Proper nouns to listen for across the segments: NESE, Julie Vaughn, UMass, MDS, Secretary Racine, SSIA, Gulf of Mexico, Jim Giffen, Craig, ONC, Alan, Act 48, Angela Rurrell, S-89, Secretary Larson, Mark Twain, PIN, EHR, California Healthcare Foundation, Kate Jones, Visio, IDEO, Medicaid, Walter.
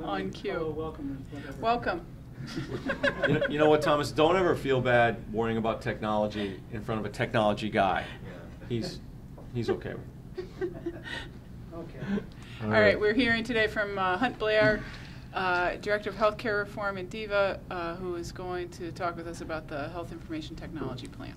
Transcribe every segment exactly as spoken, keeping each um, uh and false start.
On cue. Welcome. Welcome. you, know, you know what, Thomas? Don't ever feel bad worrying about technology in front of a technology guy. Yeah. He's he's okay with it. Okay. All, All right. right. We're hearing today from uh, Hunt Blair, uh, Director of Healthcare Reform at D V H A, uh, who is going to talk with us about the Health Information Technology Plan.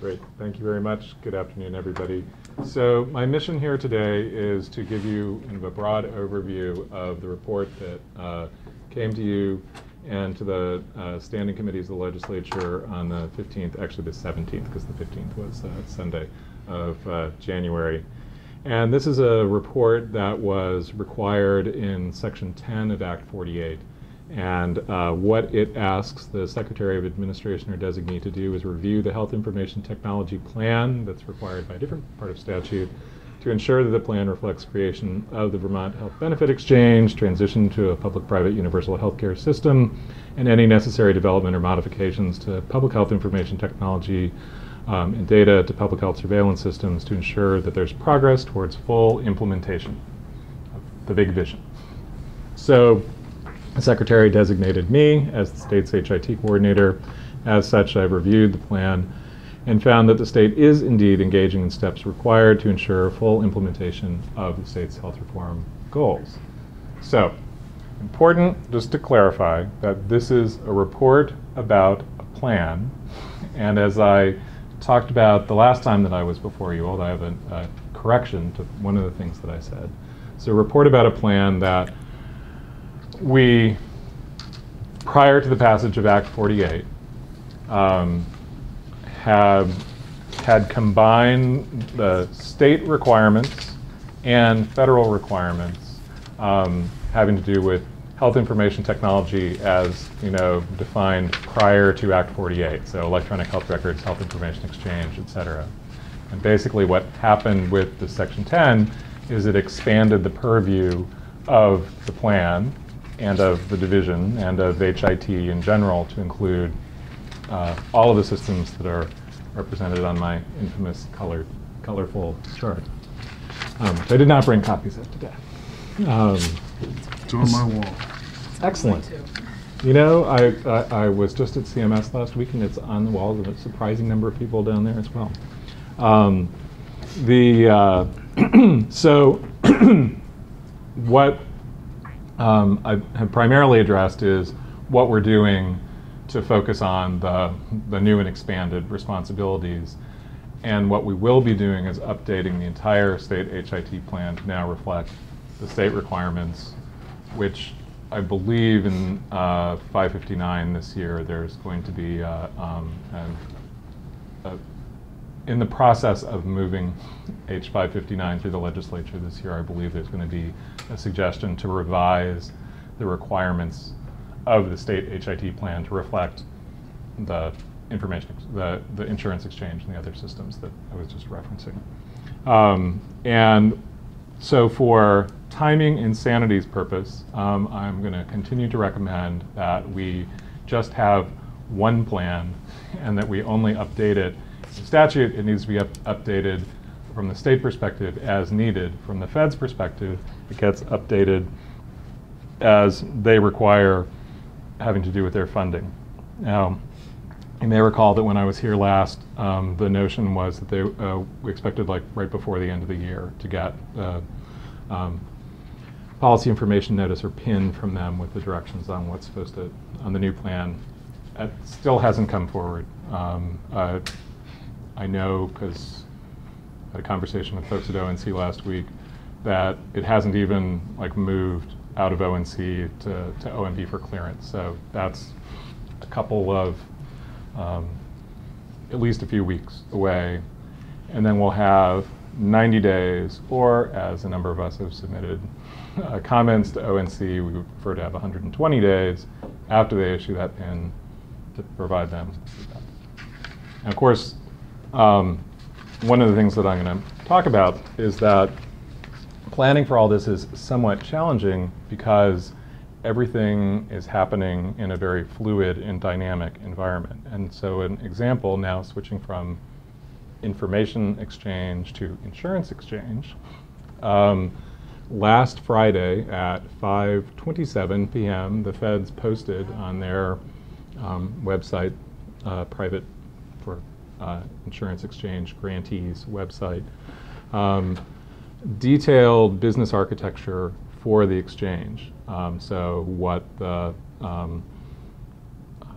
Great. Thank you very much. Good afternoon, everybody. So my mission here today is to give you kind of a broad overview of the report that uh, came to you and to the uh, standing committees of the legislature on the fifteenth, actually the seventeenth, because the fifteenth was uh, Sunday of uh, January. And this is a report that was required in Section ten of Act forty-eight. And uh, what it asks the Secretary of Administration or designee to do is review the Health Information Technology Plan that's required by a different part of statute to ensure that the plan reflects creation of the Vermont Health Benefit Exchange, transition to a public-private universal healthcare system, and any necessary development or modifications to public health information technology um, and data to public health surveillance systems to ensure that there's progress towards full implementation of the big vision. So, the Secretary designated me as the state's H I T coordinator. As such, I've reviewed the plan and found that the state is indeed engaging in steps required to ensure full implementation of the state's health reform goals. So, important just to clarify that this is a report about a plan. And as I talked about the last time that I was before you all, I have a, a correction to one of the things that I said. So, a report about a plan that we, prior to the passage of Act forty-eight, um, have had combined the state requirements and federal requirements um, having to do with health information technology as, you know, defined prior to Act forty-eight, so electronic health records, health information exchange, et cetera. And basically what happened with the Section ten is it expanded the purview of the plan and of the division and of H I T in general to include uh, all of the systems that are represented on my infamous colored, colorful chart. Um, I did not bring copies of today. Um, it's on my wall. Excellent. You know, I, I, I was just at C M S last week and it's on the wall of a surprising number of people down there as well. Um, the, uh, so what Um, I have primarily addressed is what we're doing to focus on the, the new and expanded responsibilities. And what we will be doing is updating the entire state H I T plan to now reflect the state requirements, which I believe in uh, five fifty-nine this year, there's going to be uh, um, a, a, in the process of moving H five fifty-nine through the legislature this year, I believe there's going to be a suggestion to revise the requirements of the state H I T plan to reflect the information, the, the insurance exchange and the other systems that I was just referencing. Um, and so for timing and sanity's purpose, um, I'm going to continue to recommend that we just have one plan and that we only update it. The statute, it needs to be up updated from the state perspective as needed. From the feds' perspective, it gets updated as they require, having to do with their funding. Now, you may recall that when I was here last, um, the notion was that they uh, we expected, like right before the end of the year, to get uh, um, policy information notice or PIN from them with the directions on what's supposed to on the new plan. That still hasn't come forward. Um, uh, I know, because I had a conversation with folks at O N C last week, that it hasn't even like moved out of O N C to, to O M B for clearance. So that's a couple of, um, at least a few weeks away. And then we'll have ninety days, or as a number of us have submitted uh, comments to O N C, we would prefer to have one hundred twenty days after they issue that PIN to provide them feedback. And of course, Um, one of the things that I'm going to talk about is that planning for all this is somewhat challenging because everything is happening in a very fluid and dynamic environment. And so an example now switching from information exchange to insurance exchange, um, last Friday at five twenty-seven p m the feds posted on their um, website, uh, private for uh, insurance exchange grantees website, um, detailed business architecture for the exchange. Um, so what the um,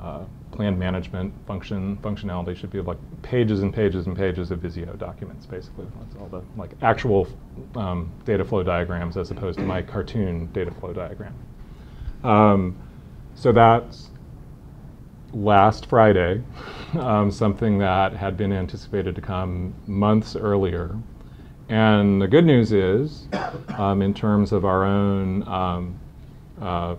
uh, plan management function functionality should be, like pages and pages and pages of Visio documents, basically. That's all the like actual um, data flow diagrams as opposed to my cartoon data flow diagram. Um, so that's last Friday, um, something that had been anticipated to come months earlier. And the good news is, um, in terms of our own um, uh,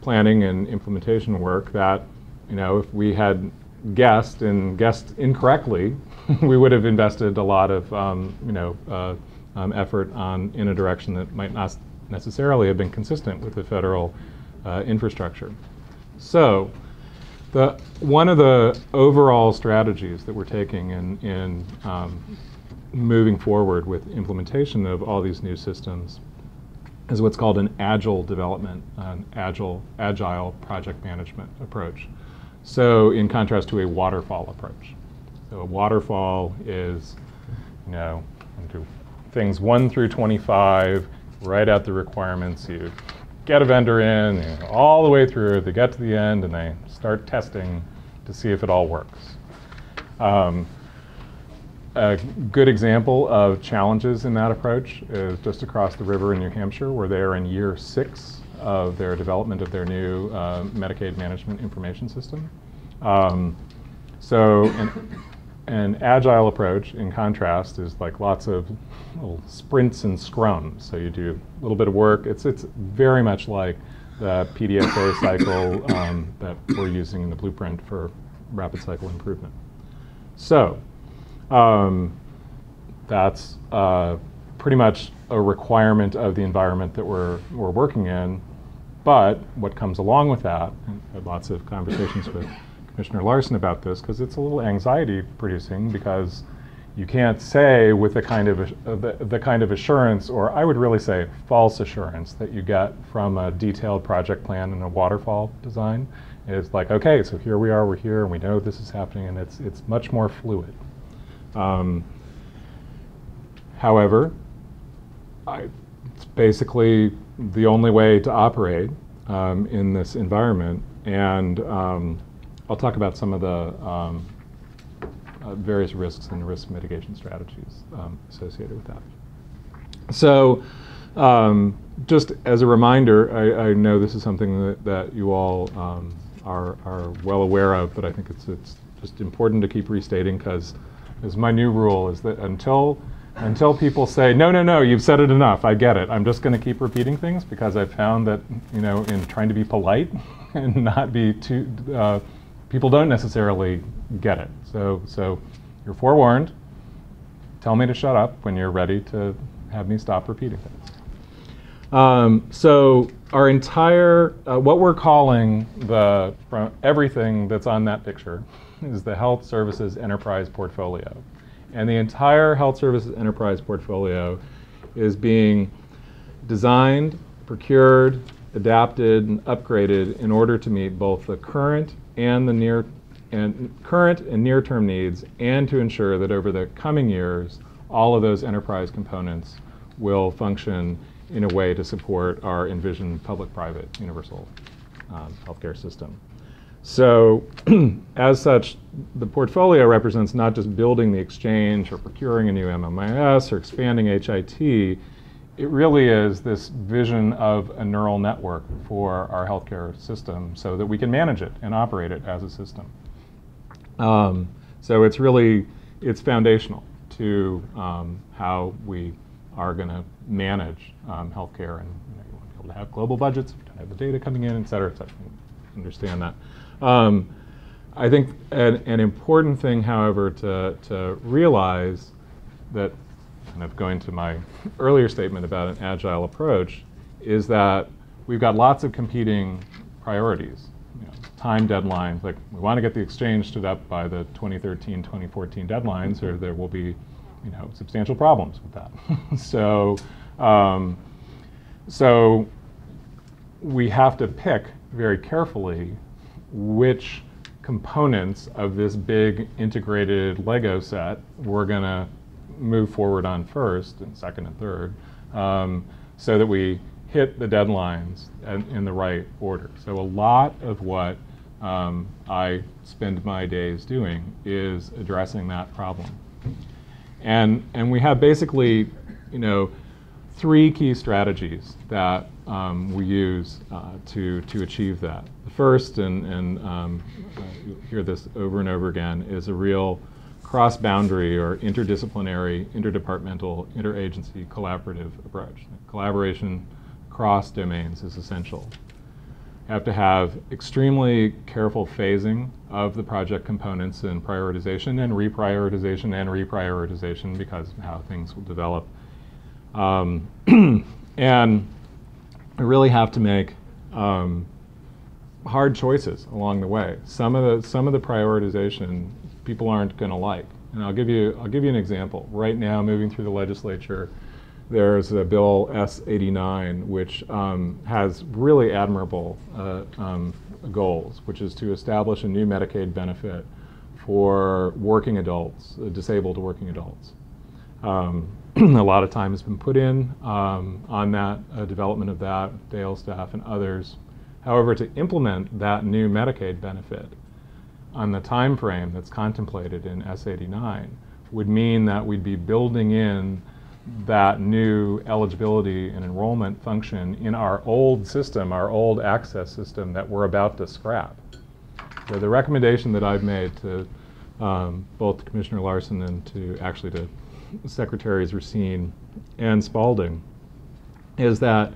planning and implementation work, that you know, if we had guessed and guessed incorrectly, we would have invested a lot of um, you know uh, um, effort on in a direction that might not necessarily have been consistent with the federal uh, infrastructure. So, the one of the overall strategies that we're taking in in um, moving forward with implementation of all these new systems is what's called an agile development, an agile agile project management approach. So in contrast to a waterfall approach. So a waterfall is, you know, things one through twenty-five, write out the requirements, you get a vendor in, you know, all the way through, they get to the end, and they start testing to see if it all works. Um, a good example of challenges in that approach is just across the river in New Hampshire, where they are in year six of their development of their new uh, Medicaid management information system. Um, so an, an agile approach, in contrast, is like lots of little sprints and scrums. So you do a little bit of work. It's, it's very much like the P D S A cycle um, that we're using in the blueprint for rapid cycle improvement. So um, that's uh, pretty much a requirement of the environment that we're, we're working in. But what comes along with that, and I had lots of conversations with Commissioner Larson about this, because it's a little anxiety producing, because you can't say with the kind of, uh, the, the kind of assurance, or I would really say false assurance, that you get from a detailed project plan and a waterfall design. It's like, okay, so here we are, we're here, and we know this is happening, and it's, it's much more fluid. Um, however, I, it's basically the only way to operate um, in this environment. And um, I'll talk about some of the um, uh, various risks and risk mitigation strategies um, associated with that. So um, just as a reminder, I, I know this is something that, that you all um, are, are well aware of, but I think it's, it's just important to keep restating, because my new rule is that until Until people say, no, no, no, you've said it enough, I get it, I'm just going to keep repeating things, because I've found that, you know, in trying to be polite and not be too, uh, people don't necessarily get it. So, so you're forewarned. Tell me to shut up when you're ready to have me stop repeating things. Um, so our entire, uh, what we're calling the, from everything that's on that picture is the Health Services Enterprise Portfolio. And the entire health services enterprise portfolio is being designed, procured, adapted, and upgraded in order to meet both the current and the near and current and near-term needs, and to ensure that over the coming years, all of those enterprise components will function in a way to support our envisioned public-private universal um, healthcare system. So as such, the portfolio represents not just building the exchange or procuring a new M M I S or expanding H I T. It really is this vision of a neural network for our healthcare system so that we can manage it and operate it as a system. Um, so it's really, it's foundational to um, how we are going to manage um, healthcare, and you know, you want to be able to have global budgets, you don't have the data coming in, et cetera, et cetera. Understand that. Um, I think an, an important thing, however, to, to realize that, kind of going to my earlier statement about an agile approach, is that we've got lots of competing priorities, you know, time deadlines. Like, we want to get the exchange stood up by the twenty thirteen twenty fourteen deadlines, or there will be, you know, substantial problems with that. So um, So we have to pick very carefully which components of this big integrated Lego set we're going to move forward on first and second and third, um, so that we hit the deadlines in, in the right order. So a lot of what um, I spend my days doing is addressing that problem. And, and we have basically, you know, three key strategies that um, we use uh, to, to achieve that. The first, and, and um, uh, you hear this over and over again, is a real cross-boundary or interdisciplinary, interdepartmental, interagency collaborative approach. Collaboration across domains is essential. You have to have extremely careful phasing of the project components and prioritization and reprioritization and reprioritization because of how things will develop. Um, and I really have to make um, hard choices along the way. Some of the some of the prioritization people aren't going to like, and I'll give you I'll give you an example. Right now, moving through the legislature, there's a bill S eighty-nine which um, has really admirable uh, um, goals, which is to establish a new Medicaid benefit for working adults, uh, disabled working adults. Um, A lot of time has been put in um, on that, uh, development of that, Dale staff and others. However, to implement that new Medicaid benefit on the time frame that's contemplated in S eighty-nine would mean that we'd be building in that new eligibility and enrollment function in our old system, our old access system that we're about to scrap. So the recommendation that I've made to um, both Commissioner Larson and to actually to Secretaries Racine and Spalding is that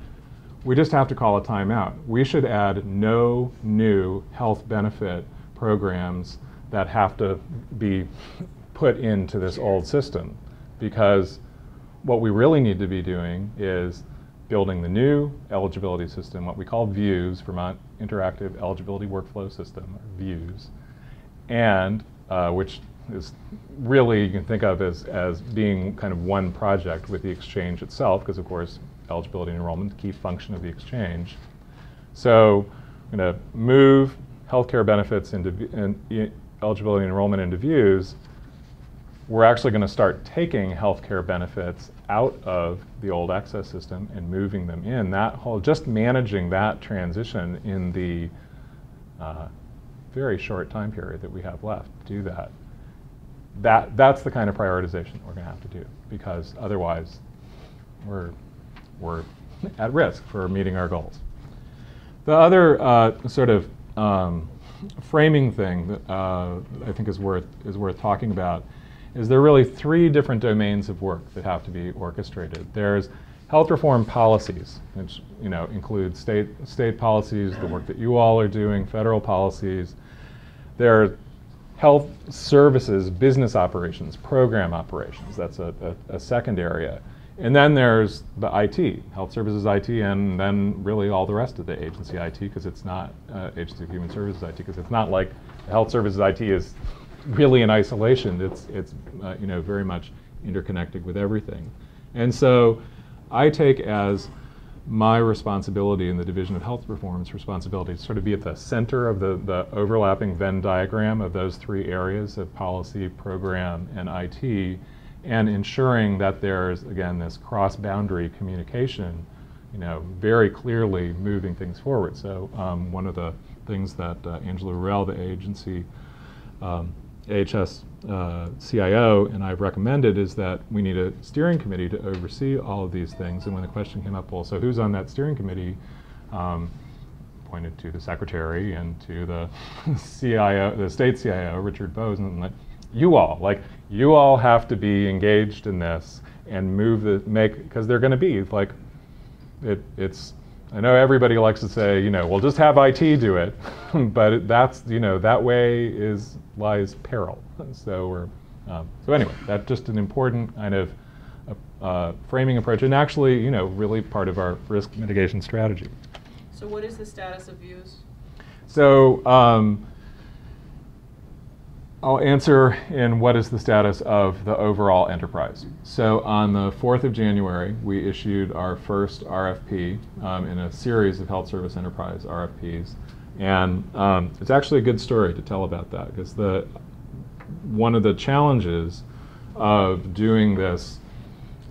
we just have to call a timeout. We should add no new health benefit programs that have to be put into this old system, because what we really need to be doing is building the new eligibility system, what we call VIEWS, Vermont Interactive Eligibility Workflow System, or VIEWS, and uh, which is really, you can think of as, as being kind of one project with the exchange itself, because of course eligibility and enrollment, the key function of the exchange. So I'm going to move healthcare benefits into and e eligibility and enrollment into VIEWS. We're actually going to start taking healthcare benefits out of the old access system and moving them in. That whole, just managing that transition in the uh, very short time period that we have left to do that. That, that's the kind of prioritization that we're going to have to do, because otherwise we're, we're at risk for meeting our goals. The other uh, sort of um, framing thing that uh, I think is worth, is worth talking about is there are really three different domains of work that have to be orchestrated. There's health reform policies, which, you know, includes state, state policies, the work that you all are doing, federal policies. There are health services, business operations, program operations. That's a, a, a second area. And then there's the I T, health services I T, and then really all the rest of the agency I T, because it's not, uh, agency of human services I T, because it's not like the health services I T is really in isolation. It's, it's uh, you know, very much interconnected with everything. And so I take as my responsibility in the Division of Health Reform's responsibility to sort of be at the center of the, the overlapping Venn diagram of those three areas of policy, program, and I T, and ensuring that there's, again, this cross-boundary communication, you know, very clearly moving things forward. So um, one of the things that uh, Angela Rurrell, the agency um, A H S uh, C I O, and I've recommended is that we need a steering committee to oversee all of these things. And when the question came up, well, so who's on that steering committee, um, pointed to the secretary and to the C I O, the state C I O, Richard Bosen, and like, you all, like, you all have to be engaged in this and move the, make, because they're going to be, like, it, it's, I know everybody likes to say, you know, well, just have I T do it, but it, that's, you know, that way is, lies peril. So we're, um, so anyway, that's just an important kind of uh, uh, framing approach, and actually, you know, really part of our risk mitigation strategy. So what is the status of VIEWS? So um, I'll answer in what is the status of the overall enterprise. So on the fourth of January, we issued our first R F P um, in a series of health service enterprise R F Ps. And um, it's actually a good story to tell about that, because the one of the challenges of doing this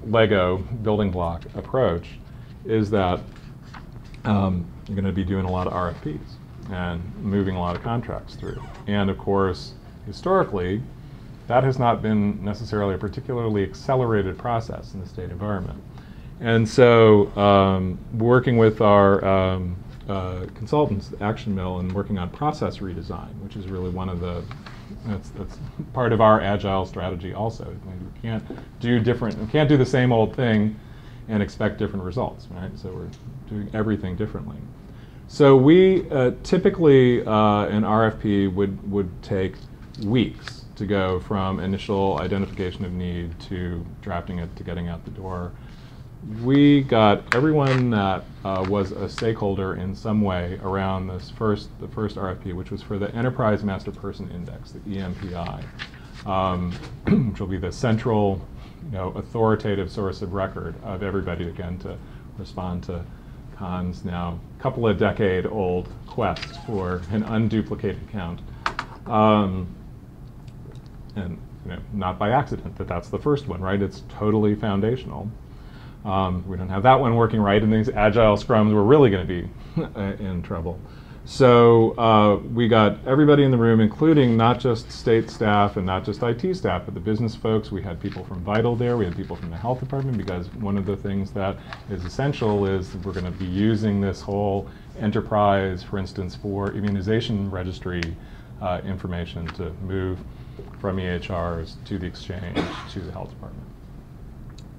Lego building block approach is that um, you're going to be doing a lot of R F Ps and moving a lot of contracts through. And of course, historically, that has not been necessarily a particularly accelerated process in the state environment. And so um, working with our um, uh, consultants, Action Mill, and working on process redesign, which is really one of the, that's, that's part of our agile strategy also. We can't do different, we can't do the same old thing and expect different results, right? So we're doing everything differently. So we uh, typically, uh, an R F P would, would take weeks to go from initial identification of need to drafting it to getting out the door. We got everyone that uh, was a stakeholder in some way around this first, the first R F P, which was for the Enterprise Master Person Index, the E M P I, um, which will be the central, you know, authoritative source of record of everybody, again, to respond to Khan's now couple of decade old quest for an unduplicated count. Um, and you know, not by accident that that's the first one, right? It's totally foundational. Um, we don't have that one working right, and these agile scrums, we're really going to be in trouble. So uh, we got everybody in the room, including not just state staff and not just I T staff, but the business folks. We had people from Vital there. We had people from the health department, because one of the things that is essential is we're going to be using this whole enterprise, for instance, for immunization registry uh, information to move from E H Rs to the exchange to the health department.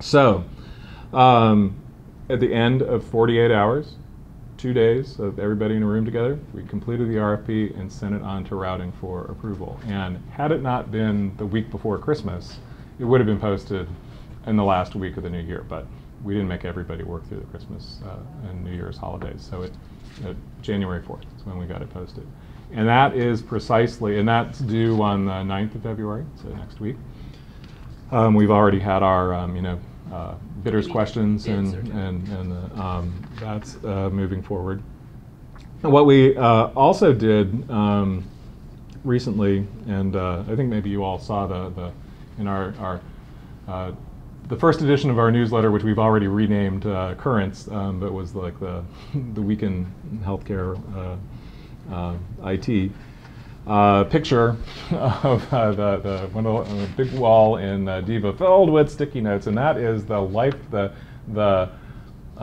So Um, at the end of forty-eight hours, two days of everybody in a room together, we completed the R F P and sent it on to routing for approval. And had it not been the week before Christmas, it would have been posted in the last week of the new year. But we didn't make everybody work through the Christmas uh, and New Year's holidays. So it, uh, January fourth is when we got it posted. And that is precisely, and that's due on the ninth of February, so next week. Um, we've already had our, um, you know, Uh, bidders' questions, and, and, and uh, um, that's uh, moving forward. And what we uh, also did um, recently, and uh, I think maybe you all saw the, the in our, our uh, the first edition of our newsletter, which we've already renamed uh, Currents, um, but was like the, the week in healthcare uh, uh, I T, Uh, picture of uh, the, the, one of the big wall in uh, D V A filled with sticky notes, and that is the life, the, the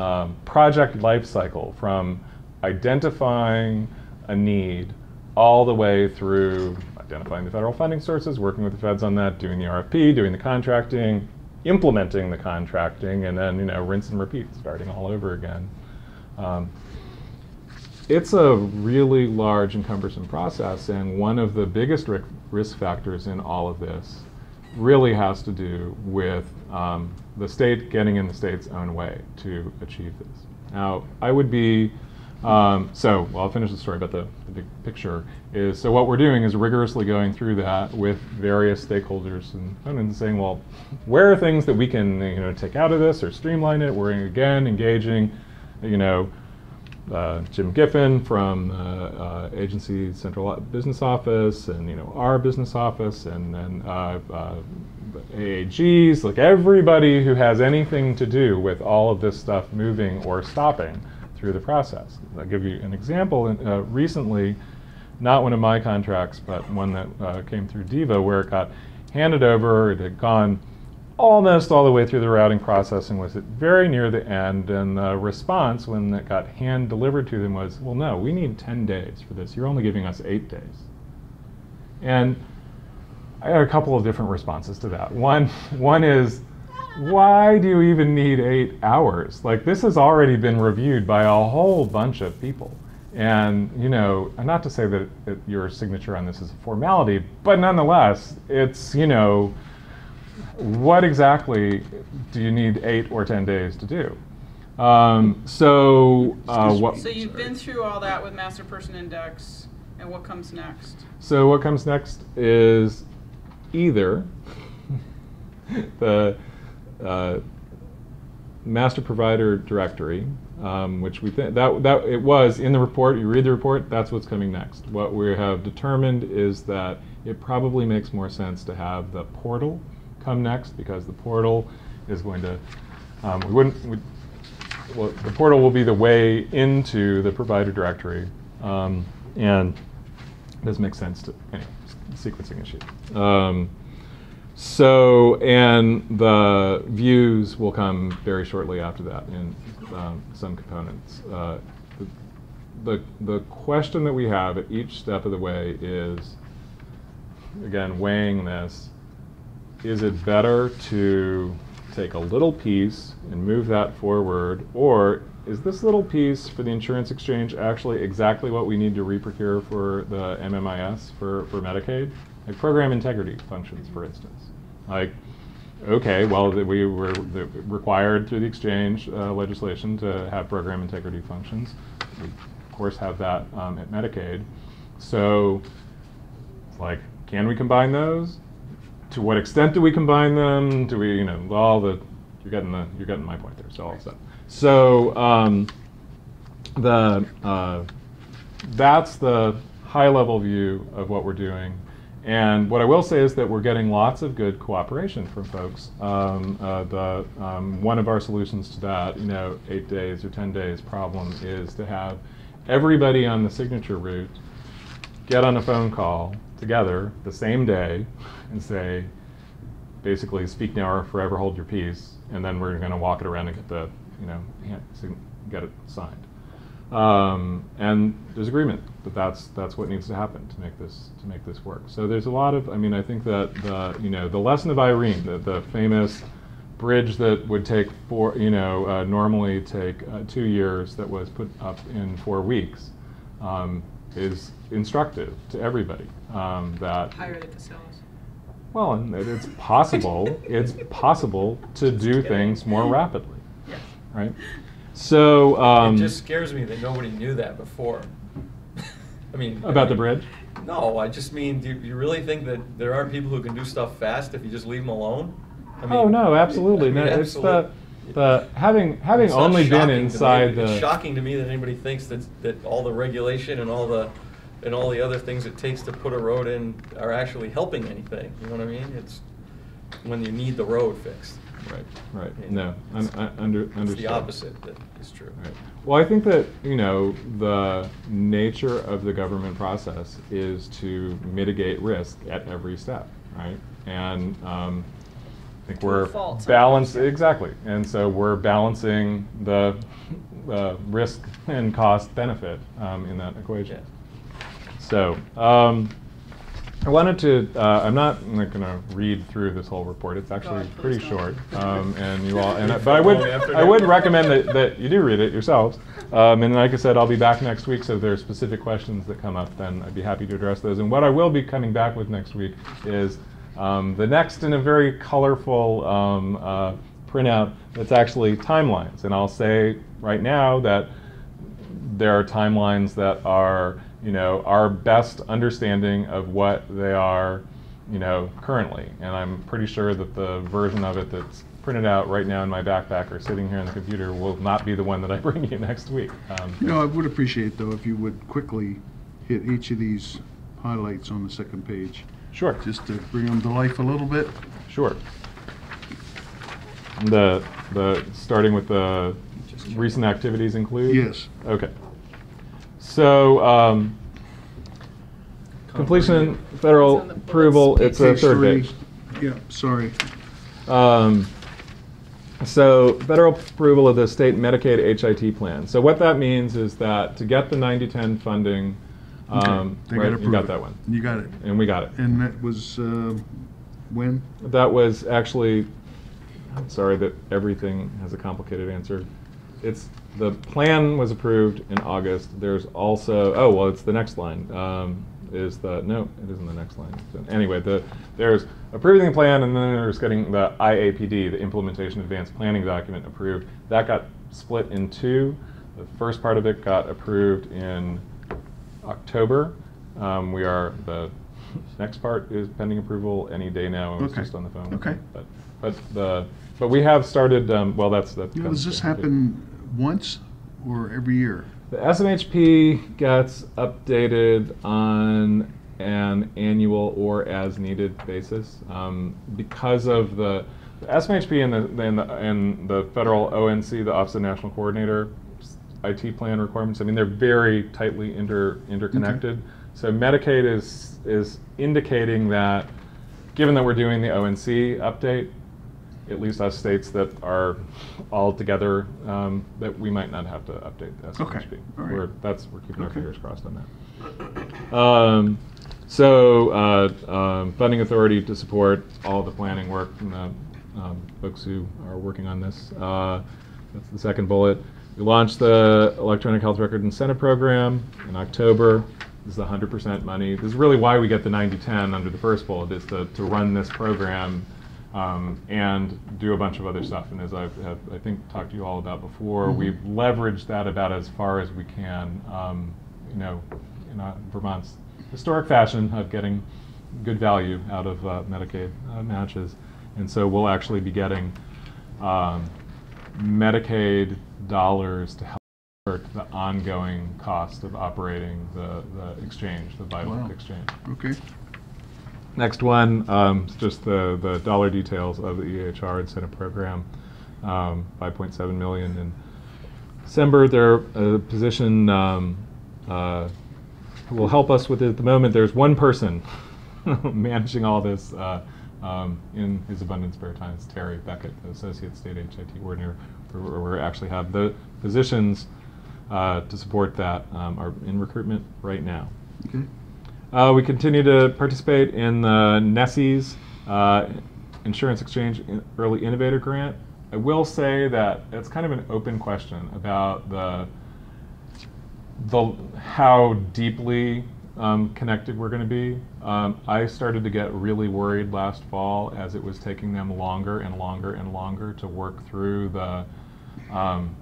um, project life cycle from identifying a need all the way through identifying the federal funding sources, working with the feds on that, doing the R F P, doing the contracting, implementing the contracting, and then, you know, rinse and repeat, starting all over again. Um, It's a really large and cumbersome process, and one of the biggest risk factors in all of this really has to do with um, the state getting in the state's own way to achieve this. Now, I would be, um, so well, I'll finish the story about the, the big picture. Is so what we're doing is rigorously going through that with various stakeholders and, and saying, well, where are things that we can, you know, take out of this or streamline it? We're again engaging, you know, Uh, Jim Giffen from uh, uh, agency central business office, and, you know, our business office, and then uh, uh, A A Gs, like everybody who has anything to do with all of this stuff moving or stopping through the process. I'll give you an example. Uh, recently, not one of my contracts, but one that uh, came through D V A, where it got handed over, it had gone almost all the way through the routing process and was at very near the end, and the response when it got hand delivered to them was, well, no, we need ten days for this. You're only giving us eight days. And I had a couple of different responses to that. One, one is, why do you even need eight hours? Like, this has already been reviewed by a whole bunch of people. And, you know, not to say that, that your signature on this is a formality, but nonetheless, it's, you know, what exactly do you need eight or ten days to do? Um, so, uh, what? So you've been through all that with Master Person Index. And what comes next? So what comes next is either the uh, master provider directory, um, which we think that that it was in the report. You read the report. That's what's coming next. What we have determined is that it probably makes more sense to have the portal come next, because the portal is going to um, we wouldn't. We'd, well, the portal will be the way into the provider directory, um, and it does make sense to anyway, sequencing issue. Um, so, and the views will come very shortly after that in um, some components. Uh, the, the the question that we have at each step of the way is, again, weighing this: is it better to take a little piece and move that forward, or is this little piece for the insurance exchange actually exactly what we need to reprocure for the M M I S for, for Medicaid? Like program integrity functions, for instance. Like, okay, well, th we were th required through the exchange uh, legislation to have program integrity functions. We, of course, have that um, at Medicaid. So, it's like, can we combine those? To what extent do we combine them? Do we, you know, all the, you're getting the, you're getting my point there. So all of that. So um, the uh, that's the high-level view of what we're doing. And what I will say is that we're getting lots of good cooperation from folks. Um, uh, the um, one of our solutions to that, you know, eight days or ten days problem is to have everybody on the signature route get on a phone call together the same day and say, basically, speak now or forever hold your peace, and then we're going to walk it around and get the, you know, get it signed. Um, and there's agreement that that's that's what needs to happen to make this to make this work. So there's a lot of, I mean, I think that the you know the lesson of Irene, the, the famous bridge that would take four, you know, uh, normally take uh, two years, that was put up in four weeks. Um, is instructive to everybody. Um, that hire the facilities. Well, and it's possible. It's possible to just do kidding. things more rapidly. Yes. Right. So um, it just scares me that nobody knew that before. I mean, about I mean, the bridge. No, I just mean, do you really think that there are people who can do stuff fast if you just leave them alone? I mean, oh no, absolutely. I mean, no, absolutely. It's the, The, having having it's only been inside the it's shocking to me that anybody thinks that that all the regulation and all the and all the other things it takes to put a road in are actually helping anything. You know what I mean? It's when you need the road fixed. Right. Right. And no. It's, un, un, under, it's understood. The opposite that is true. Right. Well, I think that you know the nature of the government process is to mitigate risk at every step. Right. And um, I think we're balancing, exactly, and so we're balancing the uh, risk and cost benefit um, in that equation. Yeah. So um, I wanted to, uh, I'm not going to read through this whole report. It's actually God, pretty short, um, and you all, and, uh, but I would, I would recommend that, that you do read it yourselves. Um, and like I said, I'll be back next week, so if there are specific questions that come up, then I'd be happy to address those. And what I will be coming back with next week is Um, the next in a very colorful um, uh, printout that's actually timelines. And I'll say right now that there are timelines that are, you know, our best understanding of what they are, you know, currently. And I'm pretty sure that the version of it that's printed out right now in my backpack or sitting here on the computer will not be the one that I bring you next week. Um, no, I would appreciate, though, if you would quickly hit each of these highlights on the second page. Sure. Just to bring them to life a little bit. Sure. The the starting with the recent activities include. Yes. Okay. So um, completion, federal approval. It's a third page. Yeah. Sorry. Um, so federal approval of the state Medicaid H I T plan. So what that means is that to get the ninety ten funding. Okay. Um, right, you got it. that one. You got it. And we got it. And that was uh, when? That was actually, I'm sorry that everything has a complicated answer. It's the plan was approved in August. There's also, oh, well, it's the next line. Um, is the, no, it isn't the next line. Anyway, the, there's approving the plan, and then there's getting the I A P D, the Implementation Advanced Planning Document, approved. That got split in two. The first part of it got approved in October, Um, we are, the next part is pending approval any day now. It was okay. just on the phone. Okay. But, but, the, but we have started, um, well, that's the. That does this happen too. Once or every year? The S M H P gets updated on an annual or as needed basis. Um, because of the, the S M H P and the, and the, and the federal O N C, the Office of National Coordinator, I T plan requirements, I mean, they're very tightly inter, interconnected. Okay. So Medicaid is, is indicating that, given that we're doing the O N C update, at least us states that are all together, um, that we might not have to update the S M H P. Okay. Right. We're, that's, we're keeping okay. our fingers crossed on that. Um, so uh, um, funding authority to support all the planning work from the um, folks who are working on this. Uh, that's the second bullet. We launched the Electronic Health Record Incentive Program in October. This is one hundred percent money. This is really why we get the ninety ten under the first bullet, is to, to run this program Um, and do a bunch of other stuff. And as I've, have, I think, talked to you all about before, mm-hmm. we've leveraged that about as far as we can, um, you know, in uh, Vermont's historic fashion of getting good value out of uh, Medicaid uh, matches. And so we'll actually be getting um, Medicaid dollars to help the ongoing cost of operating the, the exchange, the Vital wow. exchange. Okay. Next one, um, just the, the dollar details of the E H R incentive program, um, five point seven million dollars in December. Their uh, position um, uh, will help us with it. At the moment, there's one person managing all this uh, um, in his abundant spare time. It's Terry Beckett, the Associate State H I T Coordinator, where we actually have the positions uh, to support that um, are in recruitment right now. Okay. Uh, we continue to participate in the N E S E's uh, Insurance Exchange Early Innovator Grant. I will say that it's kind of an open question about the, the how deeply um, connected we're going to be. Um, I started to get really worried last fall as it was taking them longer and longer and longer to work through the um,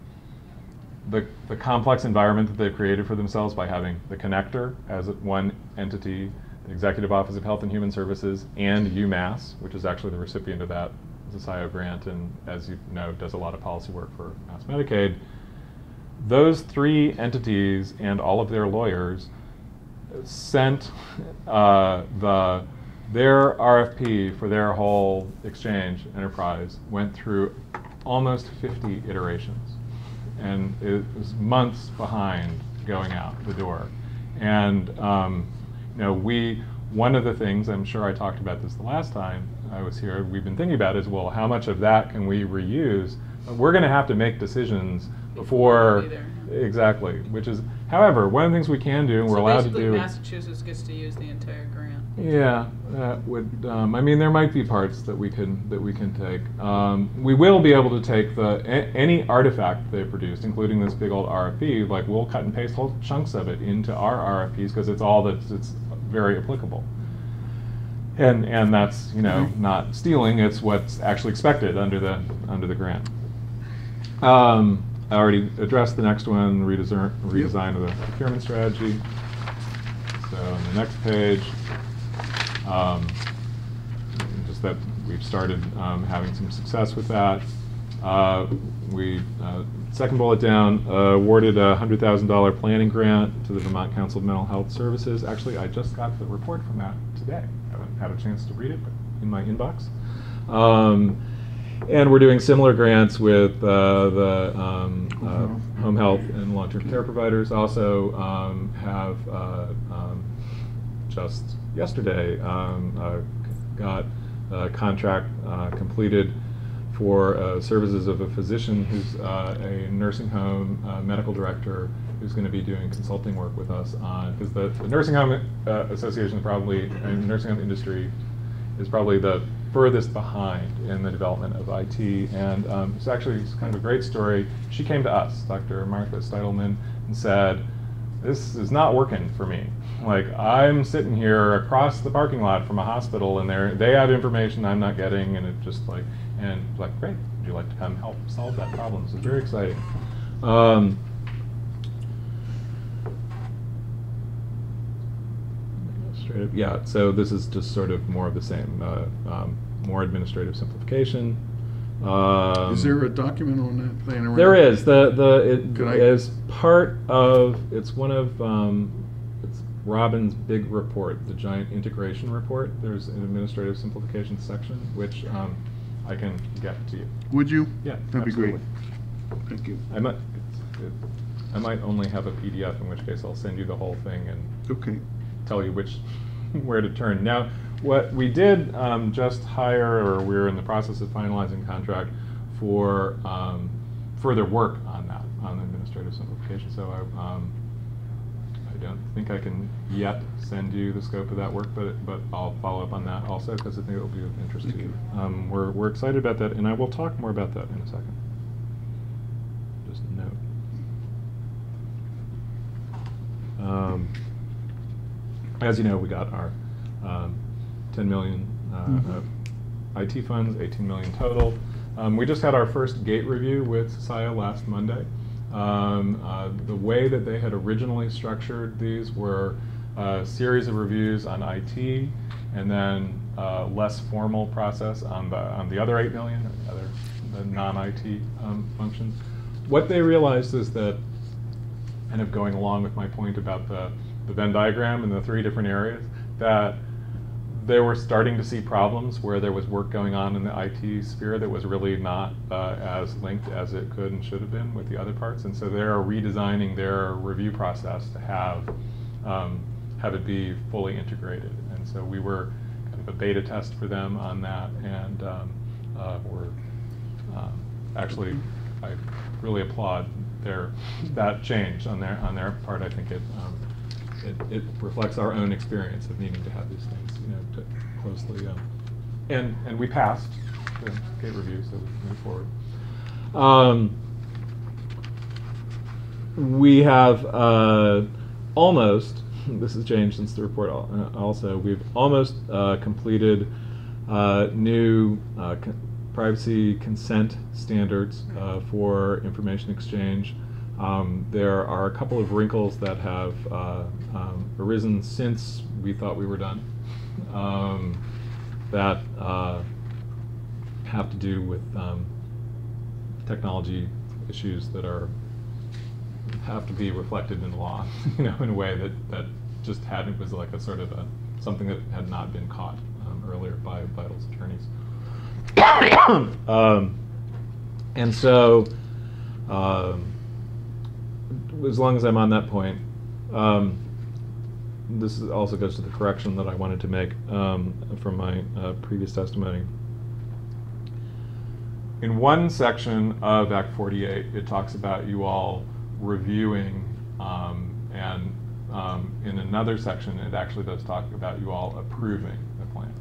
The, the complex environment that they've created for themselves by having the connector as one entity, the Executive Office of Health and Human Services, and UMass, which is actually the recipient of that S S I O grant and, as you know, does a lot of policy work for Mass Medicaid. Those three entities and all of their lawyers sent uh, the their R F P for their whole exchange enterprise, went through almost fifty iterations. And it was months behind going out the door. And um, you know, we, one of the things, I'm sure I talked about this the last time I was here, we've been thinking about is, well, how much of that can we reuse? But we're gonna have to make decisions before, before exactly, which is, however, one of the things we can do, and so we're allowed to do. Massachusetts gets to use the entire grant. Yeah, that would, um, I mean, there might be parts that we can, that we can take. Um, we will be able to take the, a, any artifact they produced, including this big old R F P, like we'll cut and paste whole chunks of it into our R F Ps because it's all that's, it's very applicable. And, and that's, you know, not stealing, it's what's actually expected under the, under the grant. Um, I already addressed the next one, redesign, redesign of the procurement strategy. So on the next page, um, just that we've started um, having some success with that. Uh, we, uh, second bullet down, uh, awarded a one hundred thousand dollar planning grant to the Vermont Council of Mental Health Services. Actually, I just got the report from that today. I haven't had a chance to read it, but in my inbox. Um, And we're doing similar grants with uh, the um, uh, home health and long-term care providers. Also um, have uh, um, just yesterday um, uh, got a contract uh, completed for uh, services of a physician who's uh, a nursing home uh, medical director who's going to be doing consulting work with us on, because the, the nursing home uh, association probably, I mean, nursing home industry is probably the furthest behind in the development of I T, and um, it's actually kind of a great story. She came to us, Doctor Martha Steitelman, and said, this is not working for me. Like, I'm sitting here across the parking lot from a hospital, and they're, they have information I'm not getting, and it just like, and like, great, would you like to come help solve that problem? So it's very exciting. Um, administrative. Yeah, so this is just sort of more of the same, uh, um, more administrative simplification. Um, is there a document on that plan? There is. The the it is part of it's one of um, it's Robin's big report, the giant integration report. There's an administrative simplification section which um, I can get to you. Would you? Yeah, that'd absolutely. be great. Thank you. I might. It's, it, I might only have a P D F, in which case I'll send you the whole thing and okay. tell you which where to turn. Now, what we did um, just hire, or we're in the process of finalizing contract for um, further work on that, on the administrative simplification. So I, um, I don't think I can yet send you the scope of that work, but it, but I'll follow up on that also because I think it will be of interest to you. Um, we're we're excited about that, and I will talk more about that in a second. Just a note. Um, as you know, we got our um, ten million uh, mm-hmm. uh, I T funds, eighteen million total. Um, we just had our first gate review with S S I A last Monday. Um, uh, the way that they had originally structured these were a series of reviews on I T, and then a less formal process on the on the other eight million, or the other the non I T um, functions. What they realized is that, kind of going along with my point about the, the Venn diagram and the three different areas, that they were starting to see problems where there was work going on in the I T sphere that was really not uh, as linked as it could and should have been with the other parts. And so they're redesigning their review process to have, um, have it be fully integrated. And so we were kind of a beta test for them on that, and um, uh, we're um, actually, I really applaud Their, that change on their on their part. I think it, um, it it reflects our own experience of needing to have these things, you know, to closely. Um, and and we passed the gate review, so we move forward. Um, we have uh, almost. This has changed since the report. Al also, we've almost uh, completed uh, new. Uh, privacy consent standards uh, for information exchange. Um, there are a couple of wrinkles that have uh, um, arisen since we thought we were done um, that uh, have to do with um, technology issues that are have to be reflected in law, you know, in a way that, that just hadn't, was like a sort of a, something that had not been caught um, earlier by Vital's attorneys. um, and so, um, as long as I'm on that point, um, this is also goes to the correction that I wanted to make um, from my uh, previous testimony. In one section of Act forty-eight, it talks about you all reviewing, um, and um, in another section, it actually does talk about you all approving the plan.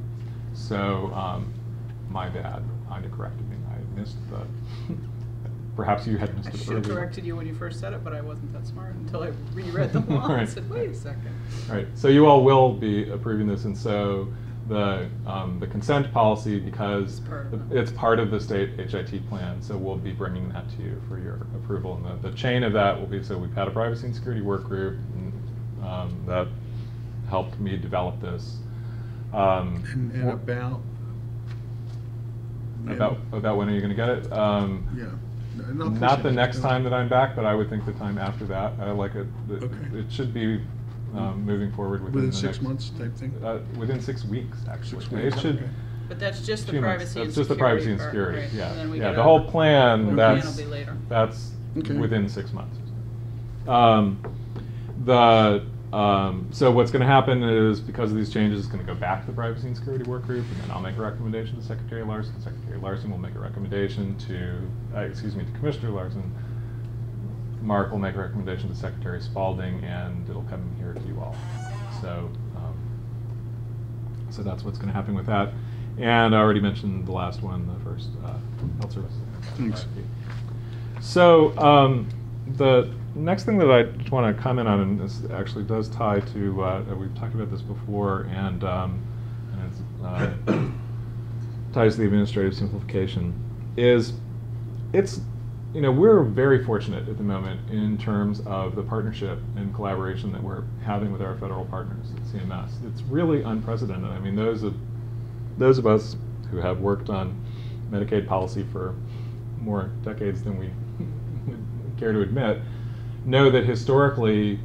So. Um, My bad. Ida corrected me. I missed the. Perhaps you had missed it earlier. I should have corrected you when you first said it, but I wasn't that smart until I reread the law right. and said, wait a second. All right. So you all will be approving this, and so the um, the consent policy, because it's part, the, it's part of the state H I T plan, so we'll be bringing that to you for your approval. And the, the chain of that will be, so we've had a privacy and security work group and, um, that helped me develop this. Um, and, and about. About, about when are you going to get it? Um, yeah. No, not not the next time that I'm back, but I would think the time after that. I like it. The, okay. It should be um, moving forward within, within the six next, months type thing. Uh, within six weeks, actually. Six weeks. It should. Okay. But that's just the privacy. That's just the privacy and security. Right. Yeah. And yeah. The whole plan. That's plan later. That's okay. Within six months. Um, the. Um, so what's going to happen is, because of these changes, it's going to go back to the Privacy and Security Work Group, and then I'll make a recommendation to Secretary Larson. Secretary Larson will make a recommendation to, uh, excuse me, to Commissioner Larson. Mark will make a recommendation to Secretary Spalding, and it'll come here to you all. So, um, so that's what's going to happen with that. And I already mentioned the last one, the first uh, health service. Thanks. So um, the. Next thing that I want to comment on, and this actually does tie to, uh, we've talked about this before, and, um, and it uh, ties to the administrative simplification, is it's you know, we're very fortunate at the moment in terms of the partnership and collaboration that we're having with our federal partners at C M S. It's really unprecedented. I mean, those of, those of us who have worked on Medicaid policy for more decades than we care to admit know that historically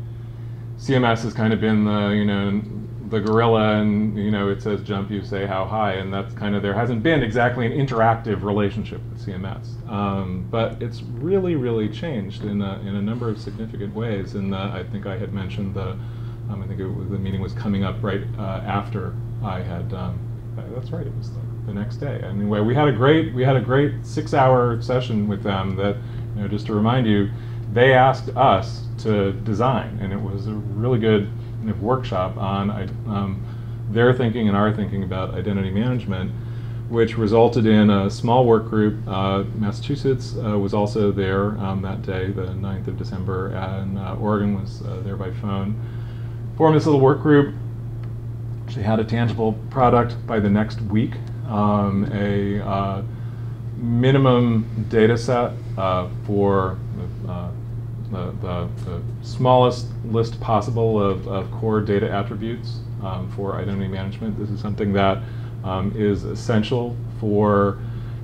C M S has kind of been the, you know, the gorilla, and, you know, it says jump, you say how high, and that's kind of, there hasn't been exactly an interactive relationship with C M S. Um, but it's really, really changed in a, in a number of significant ways. And I think I had mentioned the, um, I think it was, the meeting was coming up right uh, after I had, um, that's right, it was like the next day. I mean, we had a great, we had a great six-hour session with them that, you know, just to remind you, they asked us to design, and it was a really good of workshop on um, their thinking and our thinking about identity management, which resulted in a small work group. Uh, Massachusetts uh, was also there um, that day, the ninth of December, and uh, Oregon was uh, there by phone. Formed this little work group. Actually had a tangible product by the next week, um, a uh, minimum data set uh, for uh, The, the, the smallest list possible of, of core data attributes um, for identity management. This is something that um, is essential for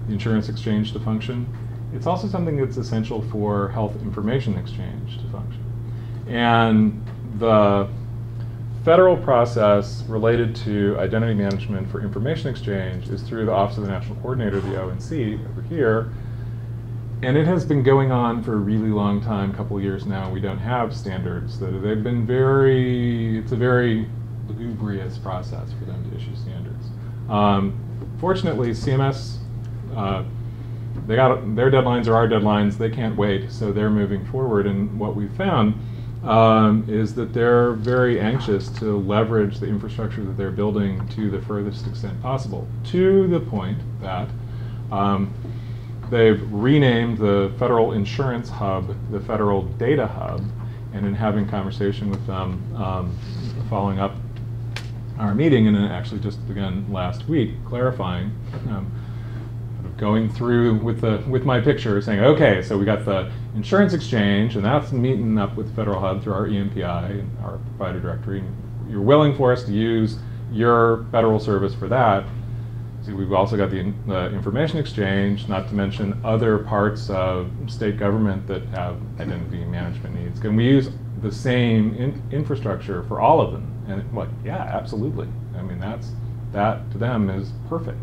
the insurance exchange to function. It's also something that's essential for health information exchange to function. And the federal process related to identity management for information exchange is through the Office of the National Coordinator, the O N C, over here. And it has been going on for a really long time, a couple of years now. We don't have standards. They've been very, it's a very lugubrious process for them to issue standards. Um, fortunately, C M S, uh, they got, their deadlines are our deadlines. They can't wait, so they're moving forward. And what we've found um, is that they're very anxious to leverage the infrastructure that they're building to the furthest extent possible, to the point that um, they've renamed the Federal Insurance Hub the Federal Data Hub, and in having conversation with them um, following up our meeting, and then actually just again last week clarifying, um, going through with the with my picture saying, okay, so we got the insurance exchange, and that's meeting up with the Federal Hub through our E M P I and our provider directory, and you're willing for us to use your federal service for that. We've also got the uh, information exchange, not to mention other parts of state government that have identity management needs. Can we use the same in infrastructure for all of them? And it, like, yeah, absolutely. I mean, that's, that to them is perfect.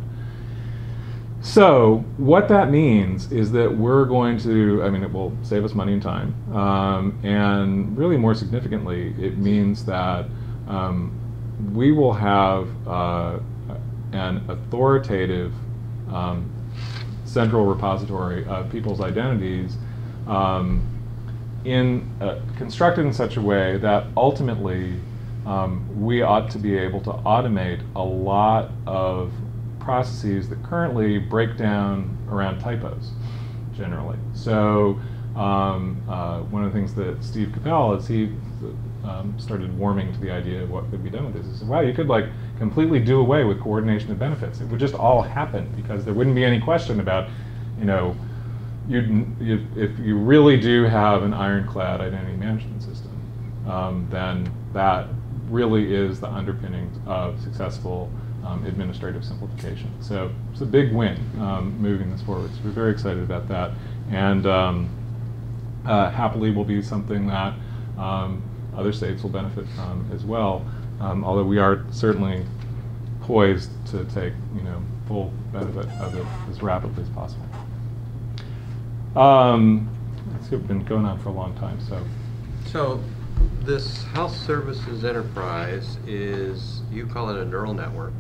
So what that means is that we're going to, I mean, it will save us money and time. Um, and really more significantly, it means that um, we will have uh, an authoritative um, central repository of people's identities um, in uh, constructed in such a way that ultimately um, we ought to be able to automate a lot of processes that currently break down around typos generally. So um, uh, one of the things that Steve Capel, as he Um, started warming to the idea of what could be done with this. He said, wow, you could like completely do away with coordination of benefits. It would just all happen because there wouldn't be any question about, you know, you'd, you, if you really do have an ironclad identity management system, um, then that really is the underpinning of successful um, administrative simplification. So it's a big win um, moving this forward. So we're very excited about that. And um, uh, happily will be something that um, other states will benefit from as well, um, although we are certainly poised to take, you know, full benefit of it as rapidly as possible. Um, it's been going on for a long time, so. So this health services enterprise is, you call it a neural network,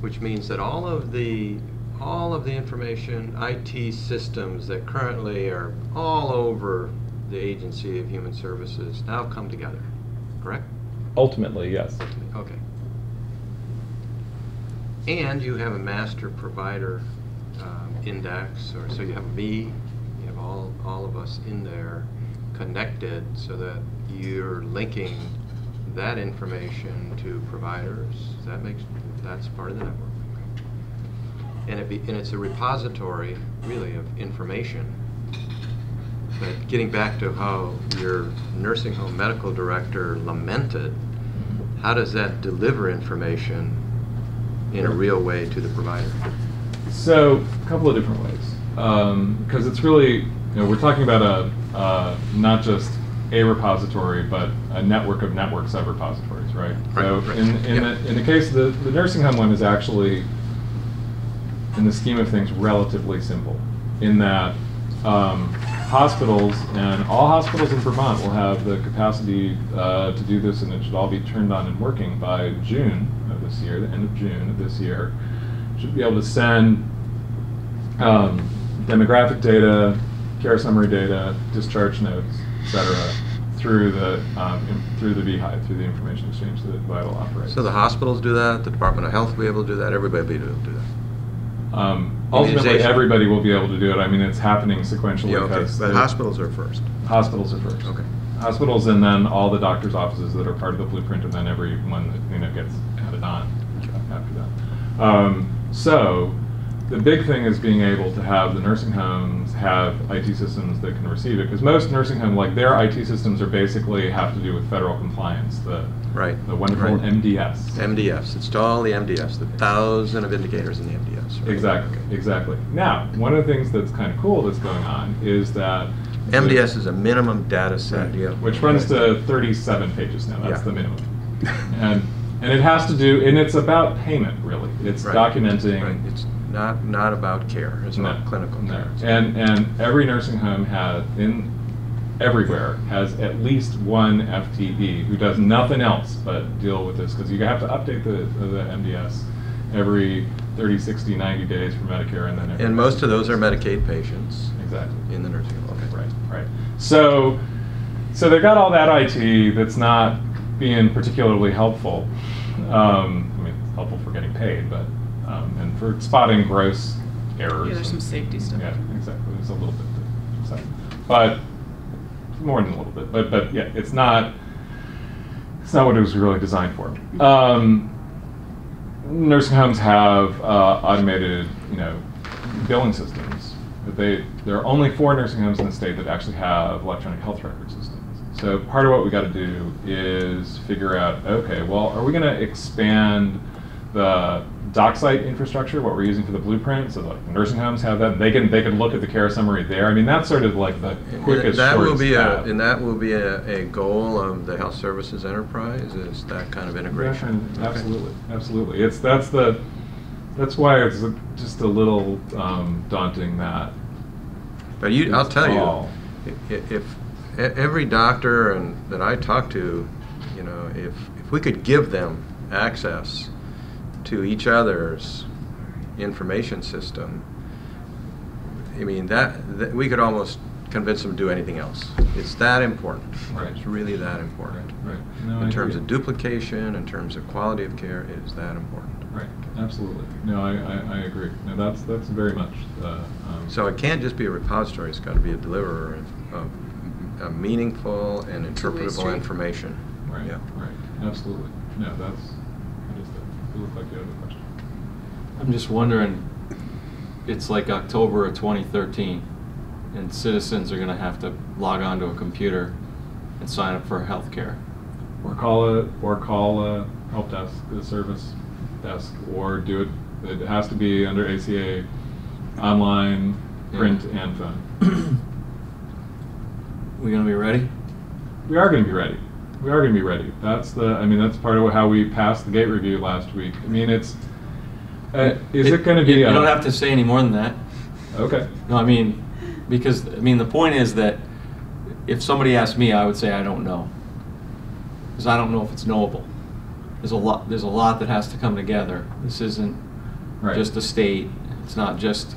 which means that all of the all of the information I T systems that currently are all over the Agency of Human Services now come together, correct? Ultimately, yes. Okay. And you have a master provider um, index, or so you have me, you have all, all of us in there connected so that you're linking that information to providers. That makes, that's part of the network. And, it be, and it's a repository, really, of information But getting back to how your nursing home medical director lamented, how does that deliver information in a real way to the provider? So, a couple of different ways. Because um, it's really, you know, we're talking about a uh, not just a repository, but a network of networks of repositories, right? Right, so right. In, in, yeah. the, in the case, the, the nursing home one is actually, in the scheme of things, relatively simple, in that um, hospitals, and all hospitals in Vermont will have the capacity uh, to do this, and it should all be turned on and working by June of this year, the end of June of this year, should be able to send um, demographic data, care summary data, discharge notes, et cetera, through the um, in, through the V HIT, through the information exchange that Vital operates. So the hospitals do that. The Department of Health will be able to do that. Everybody will be able to do that. Um, ultimately, everybody will be able to do it. I mean, it's happening sequentially. Yeah, okay. But hospitals are first. Hospitals are first. Okay. Hospitals, and then all the doctors' offices that are part of the blueprint, and then every one that you know gets added on after that. Um, so. The big thing is being able to have the nursing homes have I T systems that can receive it, because most nursing home, like their I T systems, are basically have to do with federal compliance. The right, the wonderful right. M D S. M D S. It's all the M D S. The thousand of indicators in the M D S. Right? Exactly. Okay. Exactly. Now, one of the things that's kind of cool that's going on is that M D S is a minimum data set, right, yeah, which runs to thirty-seven pages now. That's yeah. the minimum, and and it has to do, and it's about payment really. It's right. documenting. Right. It's Not not about care. It's no, not clinical no. care. And and every nursing home has in everywhere has at least one F T E who does nothing else but deal with this, because you have to update the the M D S every thirty, sixty, ninety days for Medicare, and then every and most of those are Medicaid patients. Exactly. In the nursing home. Okay. Right. Right. So so they've got all that I T that's not being particularly helpful. Um, I mean, it's helpful for getting paid, but. Um, and for spotting gross errors. Yeah, there's some safety stuff. Yeah, exactly. There's a little bit, so. But more than a little bit. But but yeah, it's not. It's not what it was really designed for. Um, nursing homes have uh, automated, you know, billing systems. But they there are only four nursing homes in the state that actually have electronic health record systems. So part of what we got to do is figure out, okay, well, are we going to expand the DocSite infrastructure, what we're using for the blueprint, so like nursing homes have that. They can they can look at the care summary there. I mean, that's sort of like the quickest. That will be a, and that will be a, a goal of the health services enterprise, is that kind of integration. Yeah, absolutely, okay. absolutely. It's that's the that's why it's just a little um, daunting that. But you, I'll tell all. you, if, if every doctor and that I talk to, you know, if if we could give them access to each other's information system, I mean, that, that we could almost convince them to do anything else. It's that important. Right. It's really that important. Right. Right. No, in I terms of duplication, in terms of quality of care, it is that important. Right. Absolutely. No, I, I, I agree. No, that's that's very much. Uh, um, so it can't just be a repository. It's got to be a deliverer of, of, of meaningful and interpretable information. Right. Yeah. Right. Absolutely. No, that's. Look like you have a question. I'm just wondering, it's like October of twenty thirteen, and citizens are going to have to log on to a computer and sign up for health care. Or call a, or call a help desk, the service desk, or do it, it has to be under A C A, online, print, yeah. and phone. We going to be ready? We are going to be ready. We are going to be ready. That's the. I mean, that's part of how we passed the gate review last week. I mean, it's. Uh, is it, it going to be? You, you don't have to say any more than that. Okay. No, I mean, because I mean, the point is that if somebody asked me, I would say I don't know, because I don't know if it's knowable. There's a lot. There's a lot that has to come together. This isn't right. just a state. It's not just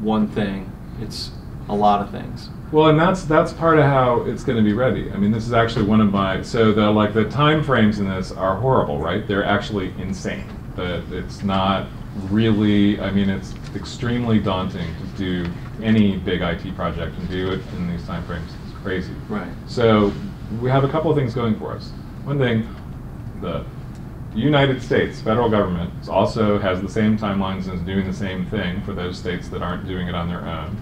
one thing. It's a lot of things. Well, and that's that's part of how it's going to be ready. I mean, this is actually one of my so the like the time frames in this are horrible, right? They're actually insane. But it's not really. I mean, it's extremely daunting to do any big I T project and do it in these time frames. It's crazy. Right. So we have a couple of things going for us. One thing, the United States federal government also has the same timelines and is doing the same thing for those states that aren't doing it on their own.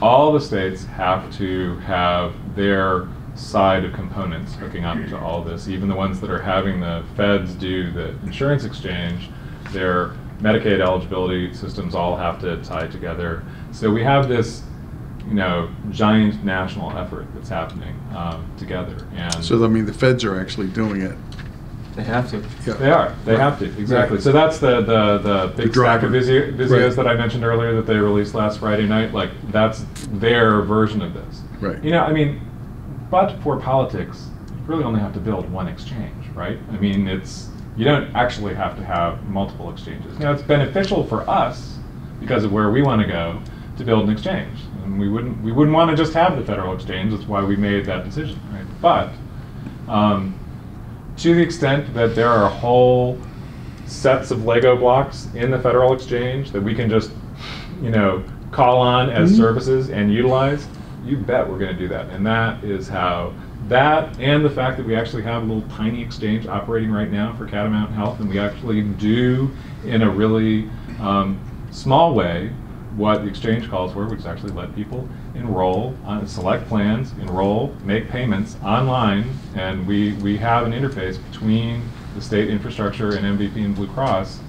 all the states have to have their side of components hooking up to all this. Even the ones that are having the feds do the insurance exchange, their Medicaid eligibility systems all have to tie together. So we have this, you know, giant national effort that's happening um, together. And so I mean, the feds are actually doing it. They have to. Yeah. They are. They right. have to. Exactly. Right. So that's the the, the big the stack of Visio, Visios right. that I mentioned earlier that they released last Friday night. Like, that's their version of this. Right. You know, I mean, but for politics, you really only have to build one exchange, right? I mean, it's you don't actually have to have multiple exchanges. Now, it's beneficial for us because of where we want to go to build an exchange, and we wouldn't we wouldn't want to just have the federal exchange. That's why we made that decision, right? But um, to the extent that there are whole sets of Lego blocks in the federal exchange that we can just, you know, call on as mm-hmm. services and utilize, you bet we're going to do that. And that is how that, and the fact that we actually have a little tiny exchange operating right now for Catamount Health, and we actually do in a really um, small way what the exchange calls for, which is actually let people enroll on select plans, enroll, make payments online, and we, we have an interface between the state infrastructure and M V P and Blue Cross.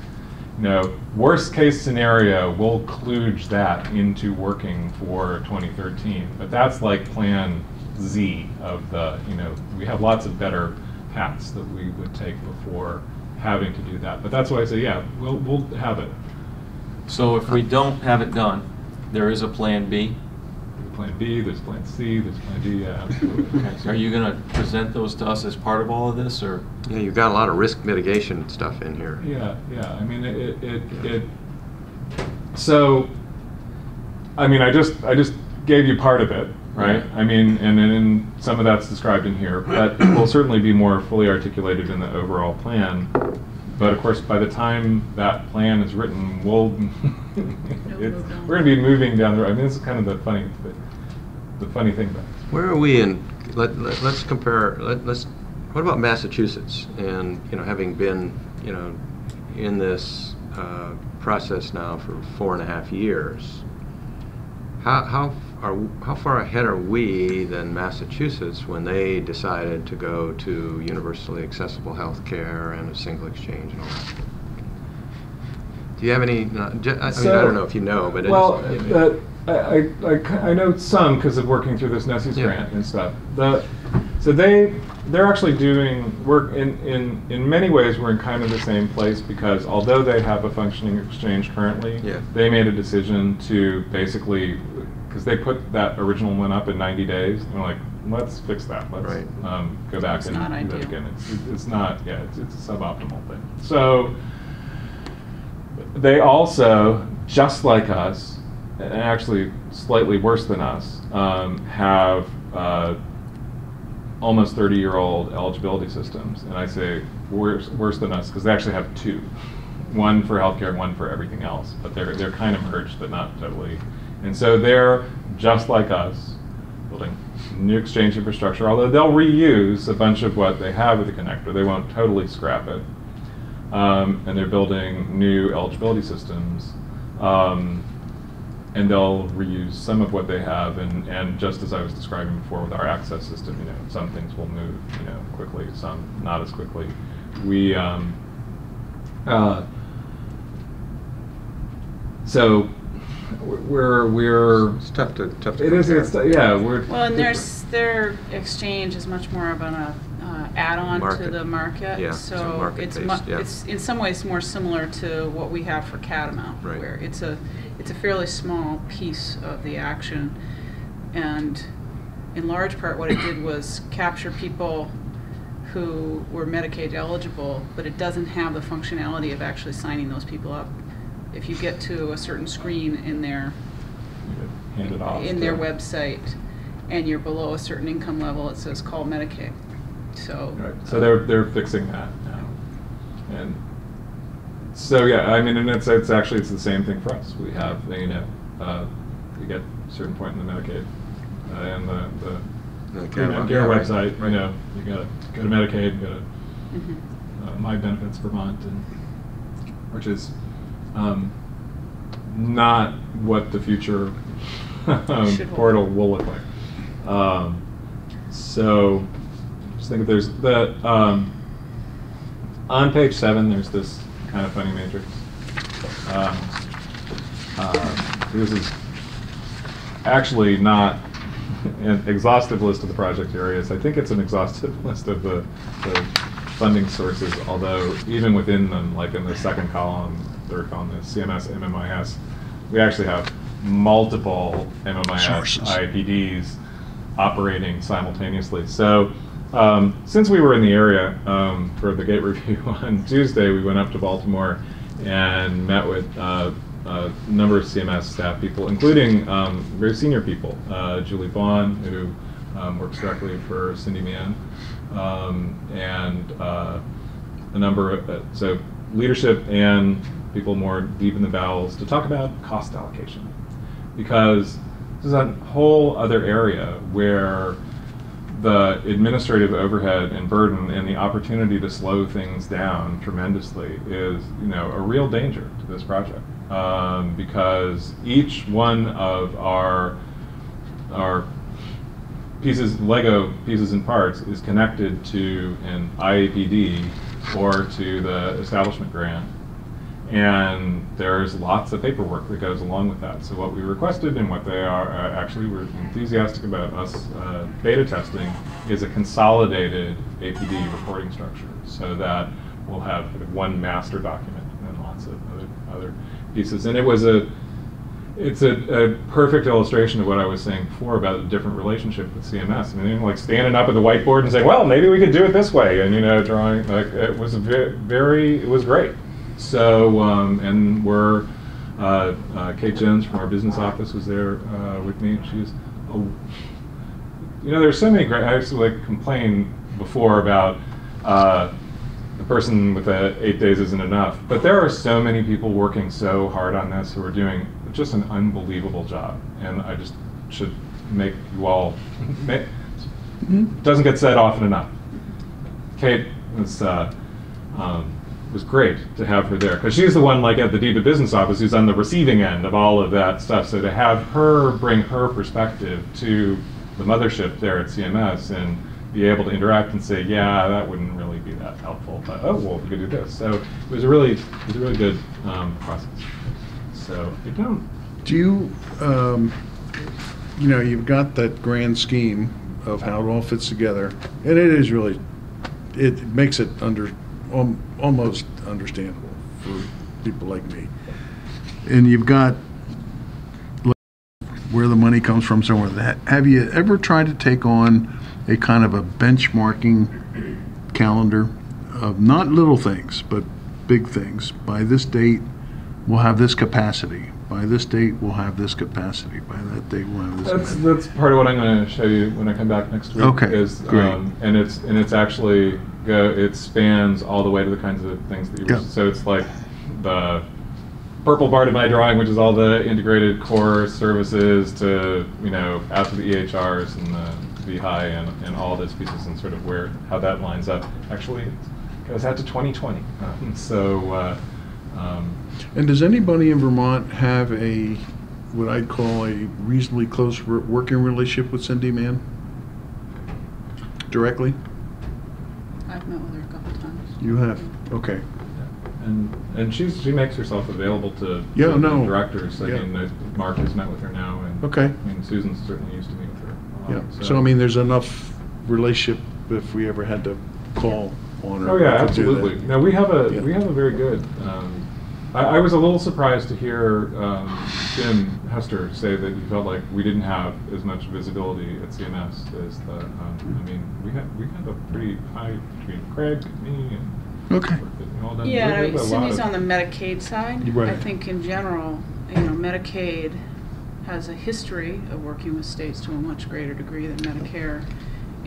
You know, worst case scenario, we'll kludge that into working for twenty thirteen, but that's like plan Z of the, you know, we have lots of better paths that we would take before having to do that. But that's why I say, yeah, we'll, we'll have it. So if we don't have it done, there is a plan B? Plan B, there's plan C, there's plan D, yeah. Okay, so are you going to present those to us as part of all of this, or? Yeah, you've got a lot of risk mitigation stuff in here. Yeah, yeah, I mean, it, it, it, so, I mean, I just, I just gave you part of it, right? I mean, and then some of that's described in here, but it will certainly be more fully articulated in the overall plan. But of course, by the time that plan is written, we'll it's, we're going to be moving down the road. I mean, this is kind of the funny, the, the funny thing about it. Where are we in? Let, let let's compare. Let, let's. What about Massachusetts? And you know, having been you know in this uh, process now for four and a half years, how how are how far ahead are we than Massachusetts when they decided to go to universally accessible health care and a single exchange and all that? Do you have any? Uh, j I, so, I mean, I don't know if you know, but well, it is, uh, I, I I know some because of working through this Nessie's yeah. grant and stuff. The so they they're actually doing work in in in many ways. We're in kind of the same place because although they have a functioning exchange currently, yeah. they made a decision to basically. Because they put that original one up in ninety days, and they're like, let's fix that. Let's right. um, go back it's and not do ideal. That again. It's, it's not, yeah, it's, it's a suboptimal thing. So they also, just like us, and actually slightly worse than us, um, have uh, almost thirty-year-old eligibility systems. And I say worse, worse than us, because they actually have two. One for healthcare, one for everything else. But they're, they're kind of merged, but not totally. And so they're, just like us, building new exchange infrastructure, although they'll reuse a bunch of what they have with the connector. They won't totally scrap it. Um, and they're building new eligibility systems. Um, and they'll reuse some of what they have. And, and just as I was describing before with our access system, you know, some things will move you know, quickly, some not as quickly. We, um, uh, so, We're we're it's tough to tough to. It is it's, yeah. We're well, and their their exchange is much more of an uh, add-on to the market, yeah, so it's, market it's, based, yeah. it's in some ways more similar to what we have for Catamount, right. where it's a it's a fairly small piece of the action, and in large part what it did was capture people who were Medicaid eligible, but it doesn't have the functionality of actually signing those people up. If you get to a certain screen in their hand it off in their website, and you're below a certain income level, it says call Medicaid. So, right. so they're they're fixing that now, and so yeah, I mean, and it's it's actually it's the same thing for us. We have you know uh, you get a certain point in the Medicaid uh, and the the, the, the Medicare yeah, right. website. Right. You know, you gotta go to Medicaid, go to mm-hmm. uh, My Benefits Vermont, and which is. Um, not what the future portal will look like. Um, so just think if there's the um, on page seven. There's this kind of funny matrix. Um, uh, this is actually not an exhaustive list of the project areas. I think it's an exhaustive list of the, the funding sources. Although even within them, like in the second column, third column, the C M S, M M I S, we actually have multiple M M I S sources. I A P Ds operating simultaneously. So um, since we were in the area um, for the gate review on Tuesday, we went up to Baltimore and met with uh, a number of C M S staff people, including um, very senior people, uh, Julie Vaughn, who um, works directly for Cindy Mann, um, and uh, a number of, uh, so leadership and people more deep in the bowels, to talk about cost allocation. Because this is a whole other area where the administrative overhead and burden and the opportunity to slow things down tremendously is, you know, a real danger to this project. Um, because each one of our, our pieces, Lego pieces and parts, is connected to an I A P D or to the establishment grant. And there's lots of paperwork that goes along with that. So what we requested and what they are uh, actually were enthusiastic about us uh, beta testing is a consolidated A P D reporting structure, so that we'll have one master document and lots of other, other pieces. And it was a, it's a, a perfect illustration of what I was saying before about the different relationship with C M S. I mean, even like standing up at the whiteboard and saying, well, maybe we could do it this way, and you know, drawing, like it was a ve very, it was great. So, um, and we're, uh, uh, Kate Jones from our business office was there uh, with me. She's, oh, you know, there's so many great, I used to like complain before about uh, the person with the eight days isn't enough, but there are so many people working so hard on this who are doing just an unbelievable job. And I just should make you all, make, doesn't get said often enough. Kate was, uh, um, It was great to have her there, because she's the one, like at the D B A business office, who's on the receiving end of all of that stuff. So to have her bring her perspective to the mothership there at C M S and be able to interact and say, yeah, that wouldn't really be that helpful, but oh well, we could do this. So it was a really, it was a really good um, process. So you don't. Do you, um, you know, you've got that grand scheme of how it all fits together, and it is really, it makes it under. Um, almost understandable for people like me. And you've got where the money comes from somewhere. Have you ever tried to take on a kind of a benchmarking calendar of not little things, but big things? By this date, we'll have this capacity. By this date, we'll have this capacity. By that date, we'll have this that's, capacity. That's part of what I'm going to show you when I come back next week. Okay, is, great. Um, and, it's, and it's actually... Go, it spans all the way to the kinds of things that you yeah. So it's like the purple part of my drawing, which is all the integrated core services, to, you know, out to the E H Rs and the V I and, and all those pieces, and sort of where, how that lines up. Actually, it goes out to twenty twenty. Um, so, uh, um, and does anybody in Vermont have a, what I'd call a reasonably close working relationship with Cindy Mann? Directly? I've met with her a couple times. You have, okay. Yeah. And and she's she makes herself available to yeah, no. directors. I yeah. mean, Mark has met with her now, and okay. I mean, Susan's certainly used to meet with her. A lot, yeah. So. so I mean, there's enough relationship if we ever had to call on her. Oh yeah, absolutely. Now we have a yeah. we have a very good. Um, I, I was a little surprised to hear um, Jim Hester say that he felt like we didn't have as much visibility at C M S as the. Um, I mean, we have we have a pretty high between Craig, and me, and okay, and all that. Yeah, I mean, Cindy's on the Medicaid side. Right. I think in general, you know, Medicaid has a history of working with states to a much greater degree than Medicare,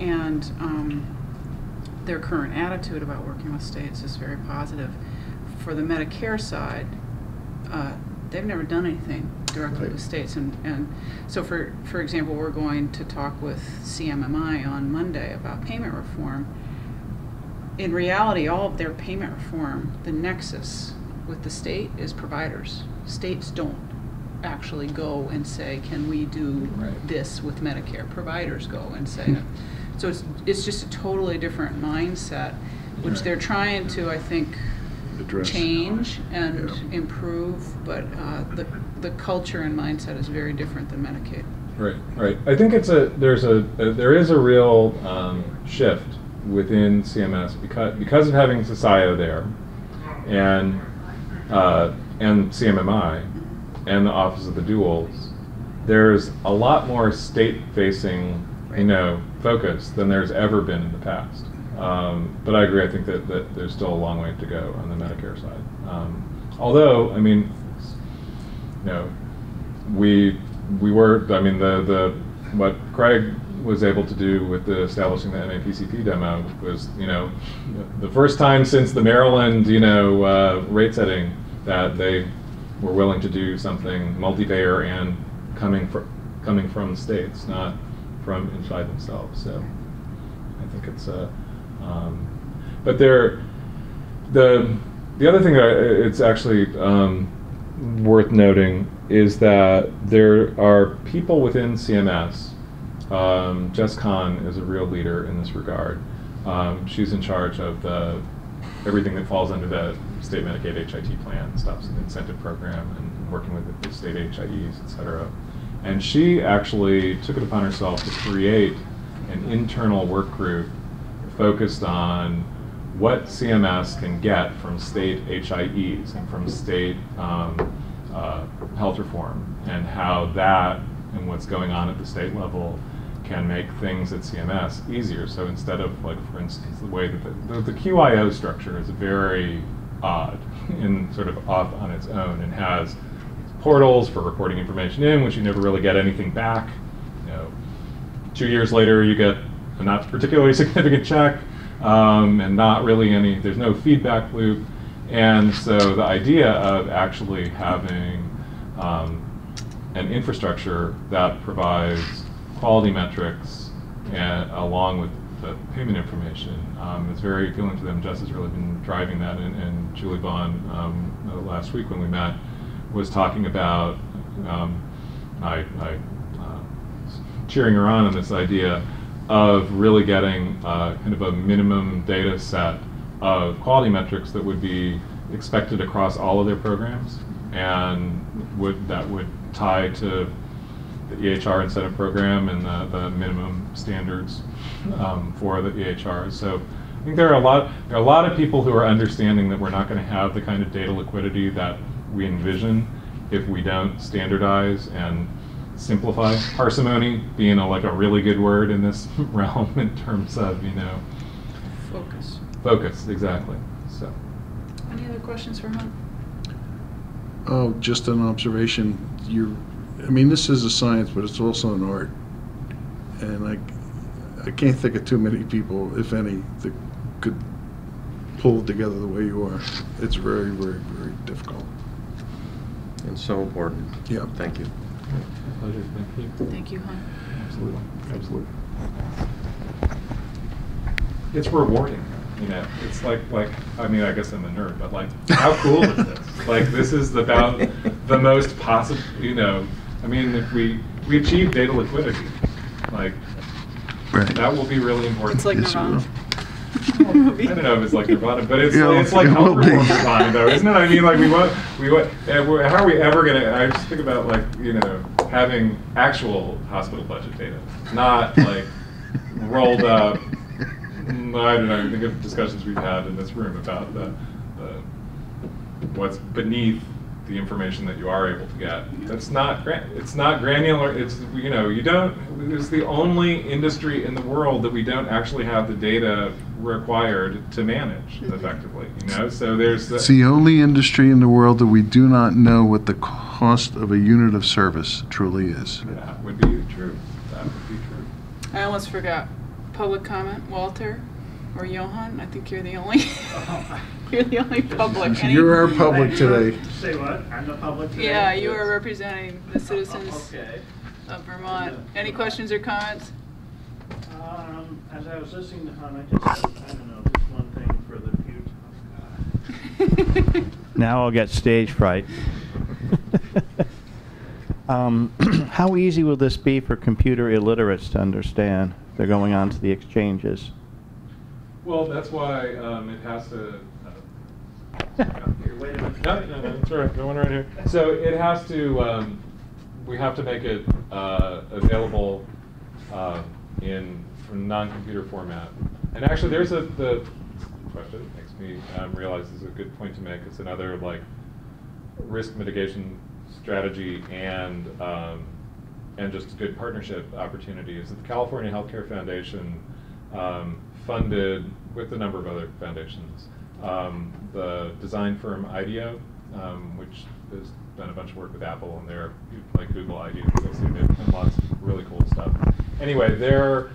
and um, their current attitude about working with states is very positive. For the Medicare side, uh, they've never done anything directly right. with states, and, and so for for example, we're going to talk with C M M I on Monday about payment reform. In reality, all of their payment reform, the nexus with the state is providers. States don't actually go and say, can we do right. this with Medicare? Providers go and say. Yeah. So it's, it's just a totally different mindset, which right. they're trying to, I think, address. Change and yeah. improve, but uh, the, the culture and mindset is very different than Medicaid. Right, right. I think it's a there's a, a there is a real um, shift within C M S because because of having S S I O there, and uh, and C M M I, and the Office of the Duals. There's a lot more state-facing, you know, focus than there's ever been in the past. Um, but I agree. I think that, that there's still a long way to go on the Medicare side. Um, although, I mean, you know, we. We were, I mean, the, the what Craig was able to do with the establishing the M A P C P demo was, you know, the first time since the Maryland, you know, uh, rate setting that they were willing to do something multi-payer and coming from coming from states, not from inside themselves. So I think it's a, uh, um, but there, the the other thing that it's actually um, worth noting. Is that there are people within C M S, um, Jess Kahn is a real leader in this regard. Um, she's in charge of the, everything that falls under the state Medicaid H I T plan, stops the incentive program, and working with the state H I Es, et cetera. And she actually took it upon herself to create an internal work group focused on what C M S can get from state H I Es and from state um, Uh, health reform, and how that and what's going on at the state level can make things at C M S easier. So instead of, like, for instance, the way that the, the, the Q I O structure is very odd and sort of off on its own, and has portals for reporting information in, which you never really get anything back. You know, two years later, you get a not particularly significant check, um, and not really any. There's no feedback loop. And so the idea of actually having um, an infrastructure that provides quality metrics and, along with the payment information um, is very appealing to them. Jess has really been driving that, and, and Julie Vaughn um, uh, last week when we met was talking about, um, I, I uh, cheering her on in this idea of really getting uh, kind of a minimum data set of quality metrics that would be expected across all of their programs, and would that would tie to the E H R incentive program and the, the minimum standards um, for the E H Rs. So I think there are a lot there are a lot of people who are understanding that we're not going to have the kind of data liquidity that we envision if we don't standardize and simplify. Parsimony being a, like a really good word in this realm in terms of, you know, focus. Focus, exactly. So, any other questions for Hunt? Oh, just an observation. You, I mean, this is a science, but it's also an art, and I, I can't think of too many people, if any, that could pull together the way you are. It's very, very, very difficult. And so important. Yeah. Thank you. My pleasure. Thank you. Thank you, Hunt. Absolutely. Absolutely. It's rewarding. You know, it's like, like, I mean, I guess I'm a nerd, but like, how cool is this? Like, this is about the most possible, you know, I mean, if we, we achieve data liquidity, like, right. that will be really important. It's like Nirvana. Well, I don't know if it's like Nirvana, but it's, yeah, like, it's like it health reform Nirvana, though, isn't it? I mean, like, we want, we want, how are we ever going to, I just think about, like, you know, having actual hospital budget data, not like rolled up. I don't know, I think of discussions we've had in this room about the, the what's beneath the information that you are able to get. That's not, it's not granular, it's, you know, you don't, it's the only industry in the world that we don't actually have the data required to manage effectively, you know, so there's the... It's the only industry in the world that we do not know what the cost of a unit of service truly is. That would be true, that would be true. I almost forgot. Public comment, Walter or Johan? I think you're the only. You're the only public. Any, you're our public today. Say what? I'm the public today. Yeah, you are representing the citizens okay. of Vermont. Any questions or comments? Um, as I was listening to Hunt, I just said, I don't know, just one thing for the future. Oh, now I'll get stage fright. Um, how easy will this be for computer illiterates to understand if they're going on to the exchanges? Well, that's why um, it has to. Uh, here, wait a minute. No, no, no, that's right. No one right here. So it has to. Um, we have to make it uh, available uh, in non-computer format. And actually, there's a the question that makes me um, realize this is a good point to make. It's another like risk mitigation strategy and um, and just good partnership opportunities. The California Healthcare Foundation um, funded with a number of other foundations um, the design firm IDEO, um, which has done a bunch of work with Apple, and they're like Google IDEO. You'll see they've done lots of really cool stuff. Anyway, they're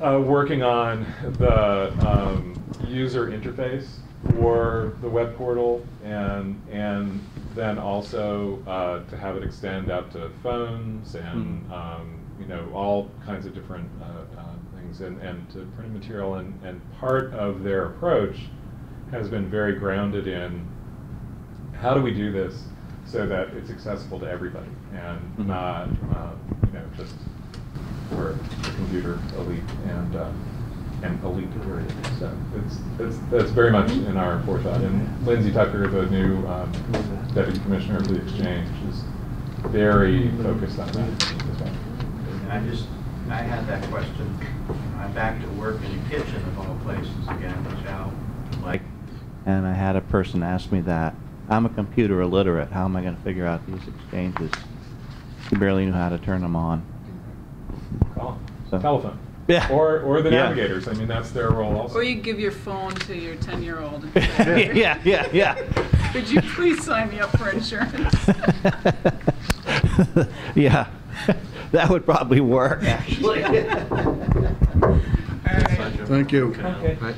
uh, working on the um, user interface for the web portal, and and then also uh, to have it extend out to phones and mm. um, you know, all kinds of different uh, uh, things, and, and to printed material, and, and part of their approach has been very grounded in how do we do this so that it's accessible to everybody and mm-hmm. not uh, you know, just for the computer elite and. Uh, and elite period. So it's, it's, that's very much in our forethought. And Lindsay Tucker, the new um, Deputy Commissioner of the Exchange, is very focused on that. I just, I had that question. I'm back to work in the kitchen of all places again, which I'll like. And I had a person ask me that. I'm a computer illiterate. How am I going to figure out these exchanges? She barely knew how to turn them on. Call. So. Telephone. Yeah. Or, or the yeah. navigators. I mean, that's their role also. Or you give your phone to your ten-year-old. yeah, yeah, yeah. Could you please sign me up for insurance? yeah. That would probably work, actually. All right. Thank you. Okay. Right.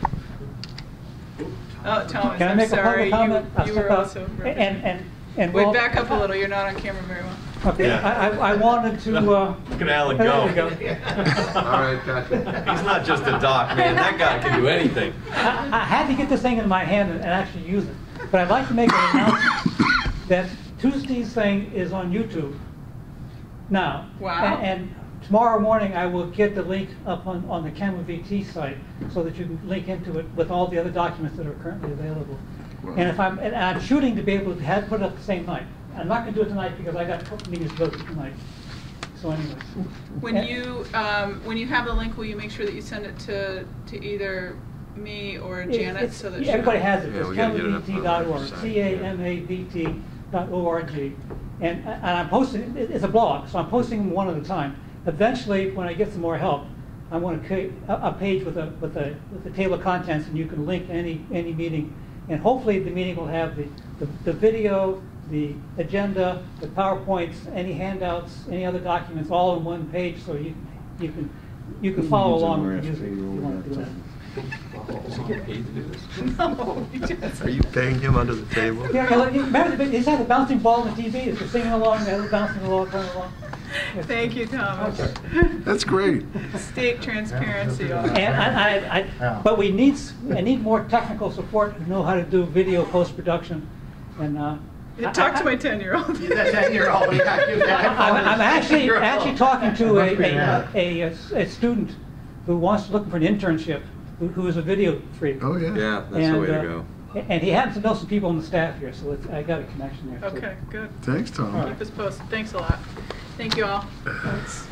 Oh, Thomas, Can I I'm make sorry. A comment? You, you were also... And, and, and Wait, we'll back up a little. You're not on camera very well. Okay, yeah. I, I, I wanted to... Uh, Look at Alan go. All right, gotcha. He's not just a doc, man. That guy can do anything. I, I had to get this thing in my hand and, and actually use it. But I'd like to make an announcement that Tuesday's thing is on YouTube now. Wow. And, and tomorrow morning I will get the link up on, on the Camera V T site so that you can link into it with all the other documents that are currently available. Wow. And, if I'm, and I'm shooting to be able to have put it up the same night. I'm not going to do it tonight because I got a couple meetings booked tonight. So, anyways. When yeah. you um, when you have the link, will you make sure that you send it to to either me or it, Janet so that everybody has it? Yeah, it's camavbt dot org, C A M A V T dot org, and and I'm posting. It's a blog, so I'm posting one at a time. Eventually, when I get some more help, I want to create a, a page with a with a with a table of contents, and you can link any any meeting, and hopefully the meeting will have the the, the video, the agenda, the PowerPoints, any handouts, any other documents, all in one page, so you you can you can follow along and use it if you want to do that. Is he getting paid to do this? No, he just... Are you paying him under the table? Yeah, like, remember, the, is that a bouncing ball on the T V? Is it singing along, the other bouncing along, going along? Yes. Thank you, Thomas. Okay. That's great. State transparency. Yeah, and I, I, I, yeah. But we need I need more technical support to know how to do video post-production, and. Uh, Yeah, talk I, to my ten-year-old. ten-year-old. I'm actually actually talking to a a, a a student who wants to look for an internship, who, who is a video freak. Oh yeah, yeah, that's and, the way to uh, go. And he happens to know some people on the staff here, so it's, I got a connection there. Okay, too. Good. Thanks, Tom. Right. Keep us posted. Thanks a lot. Thank you all. Thanks.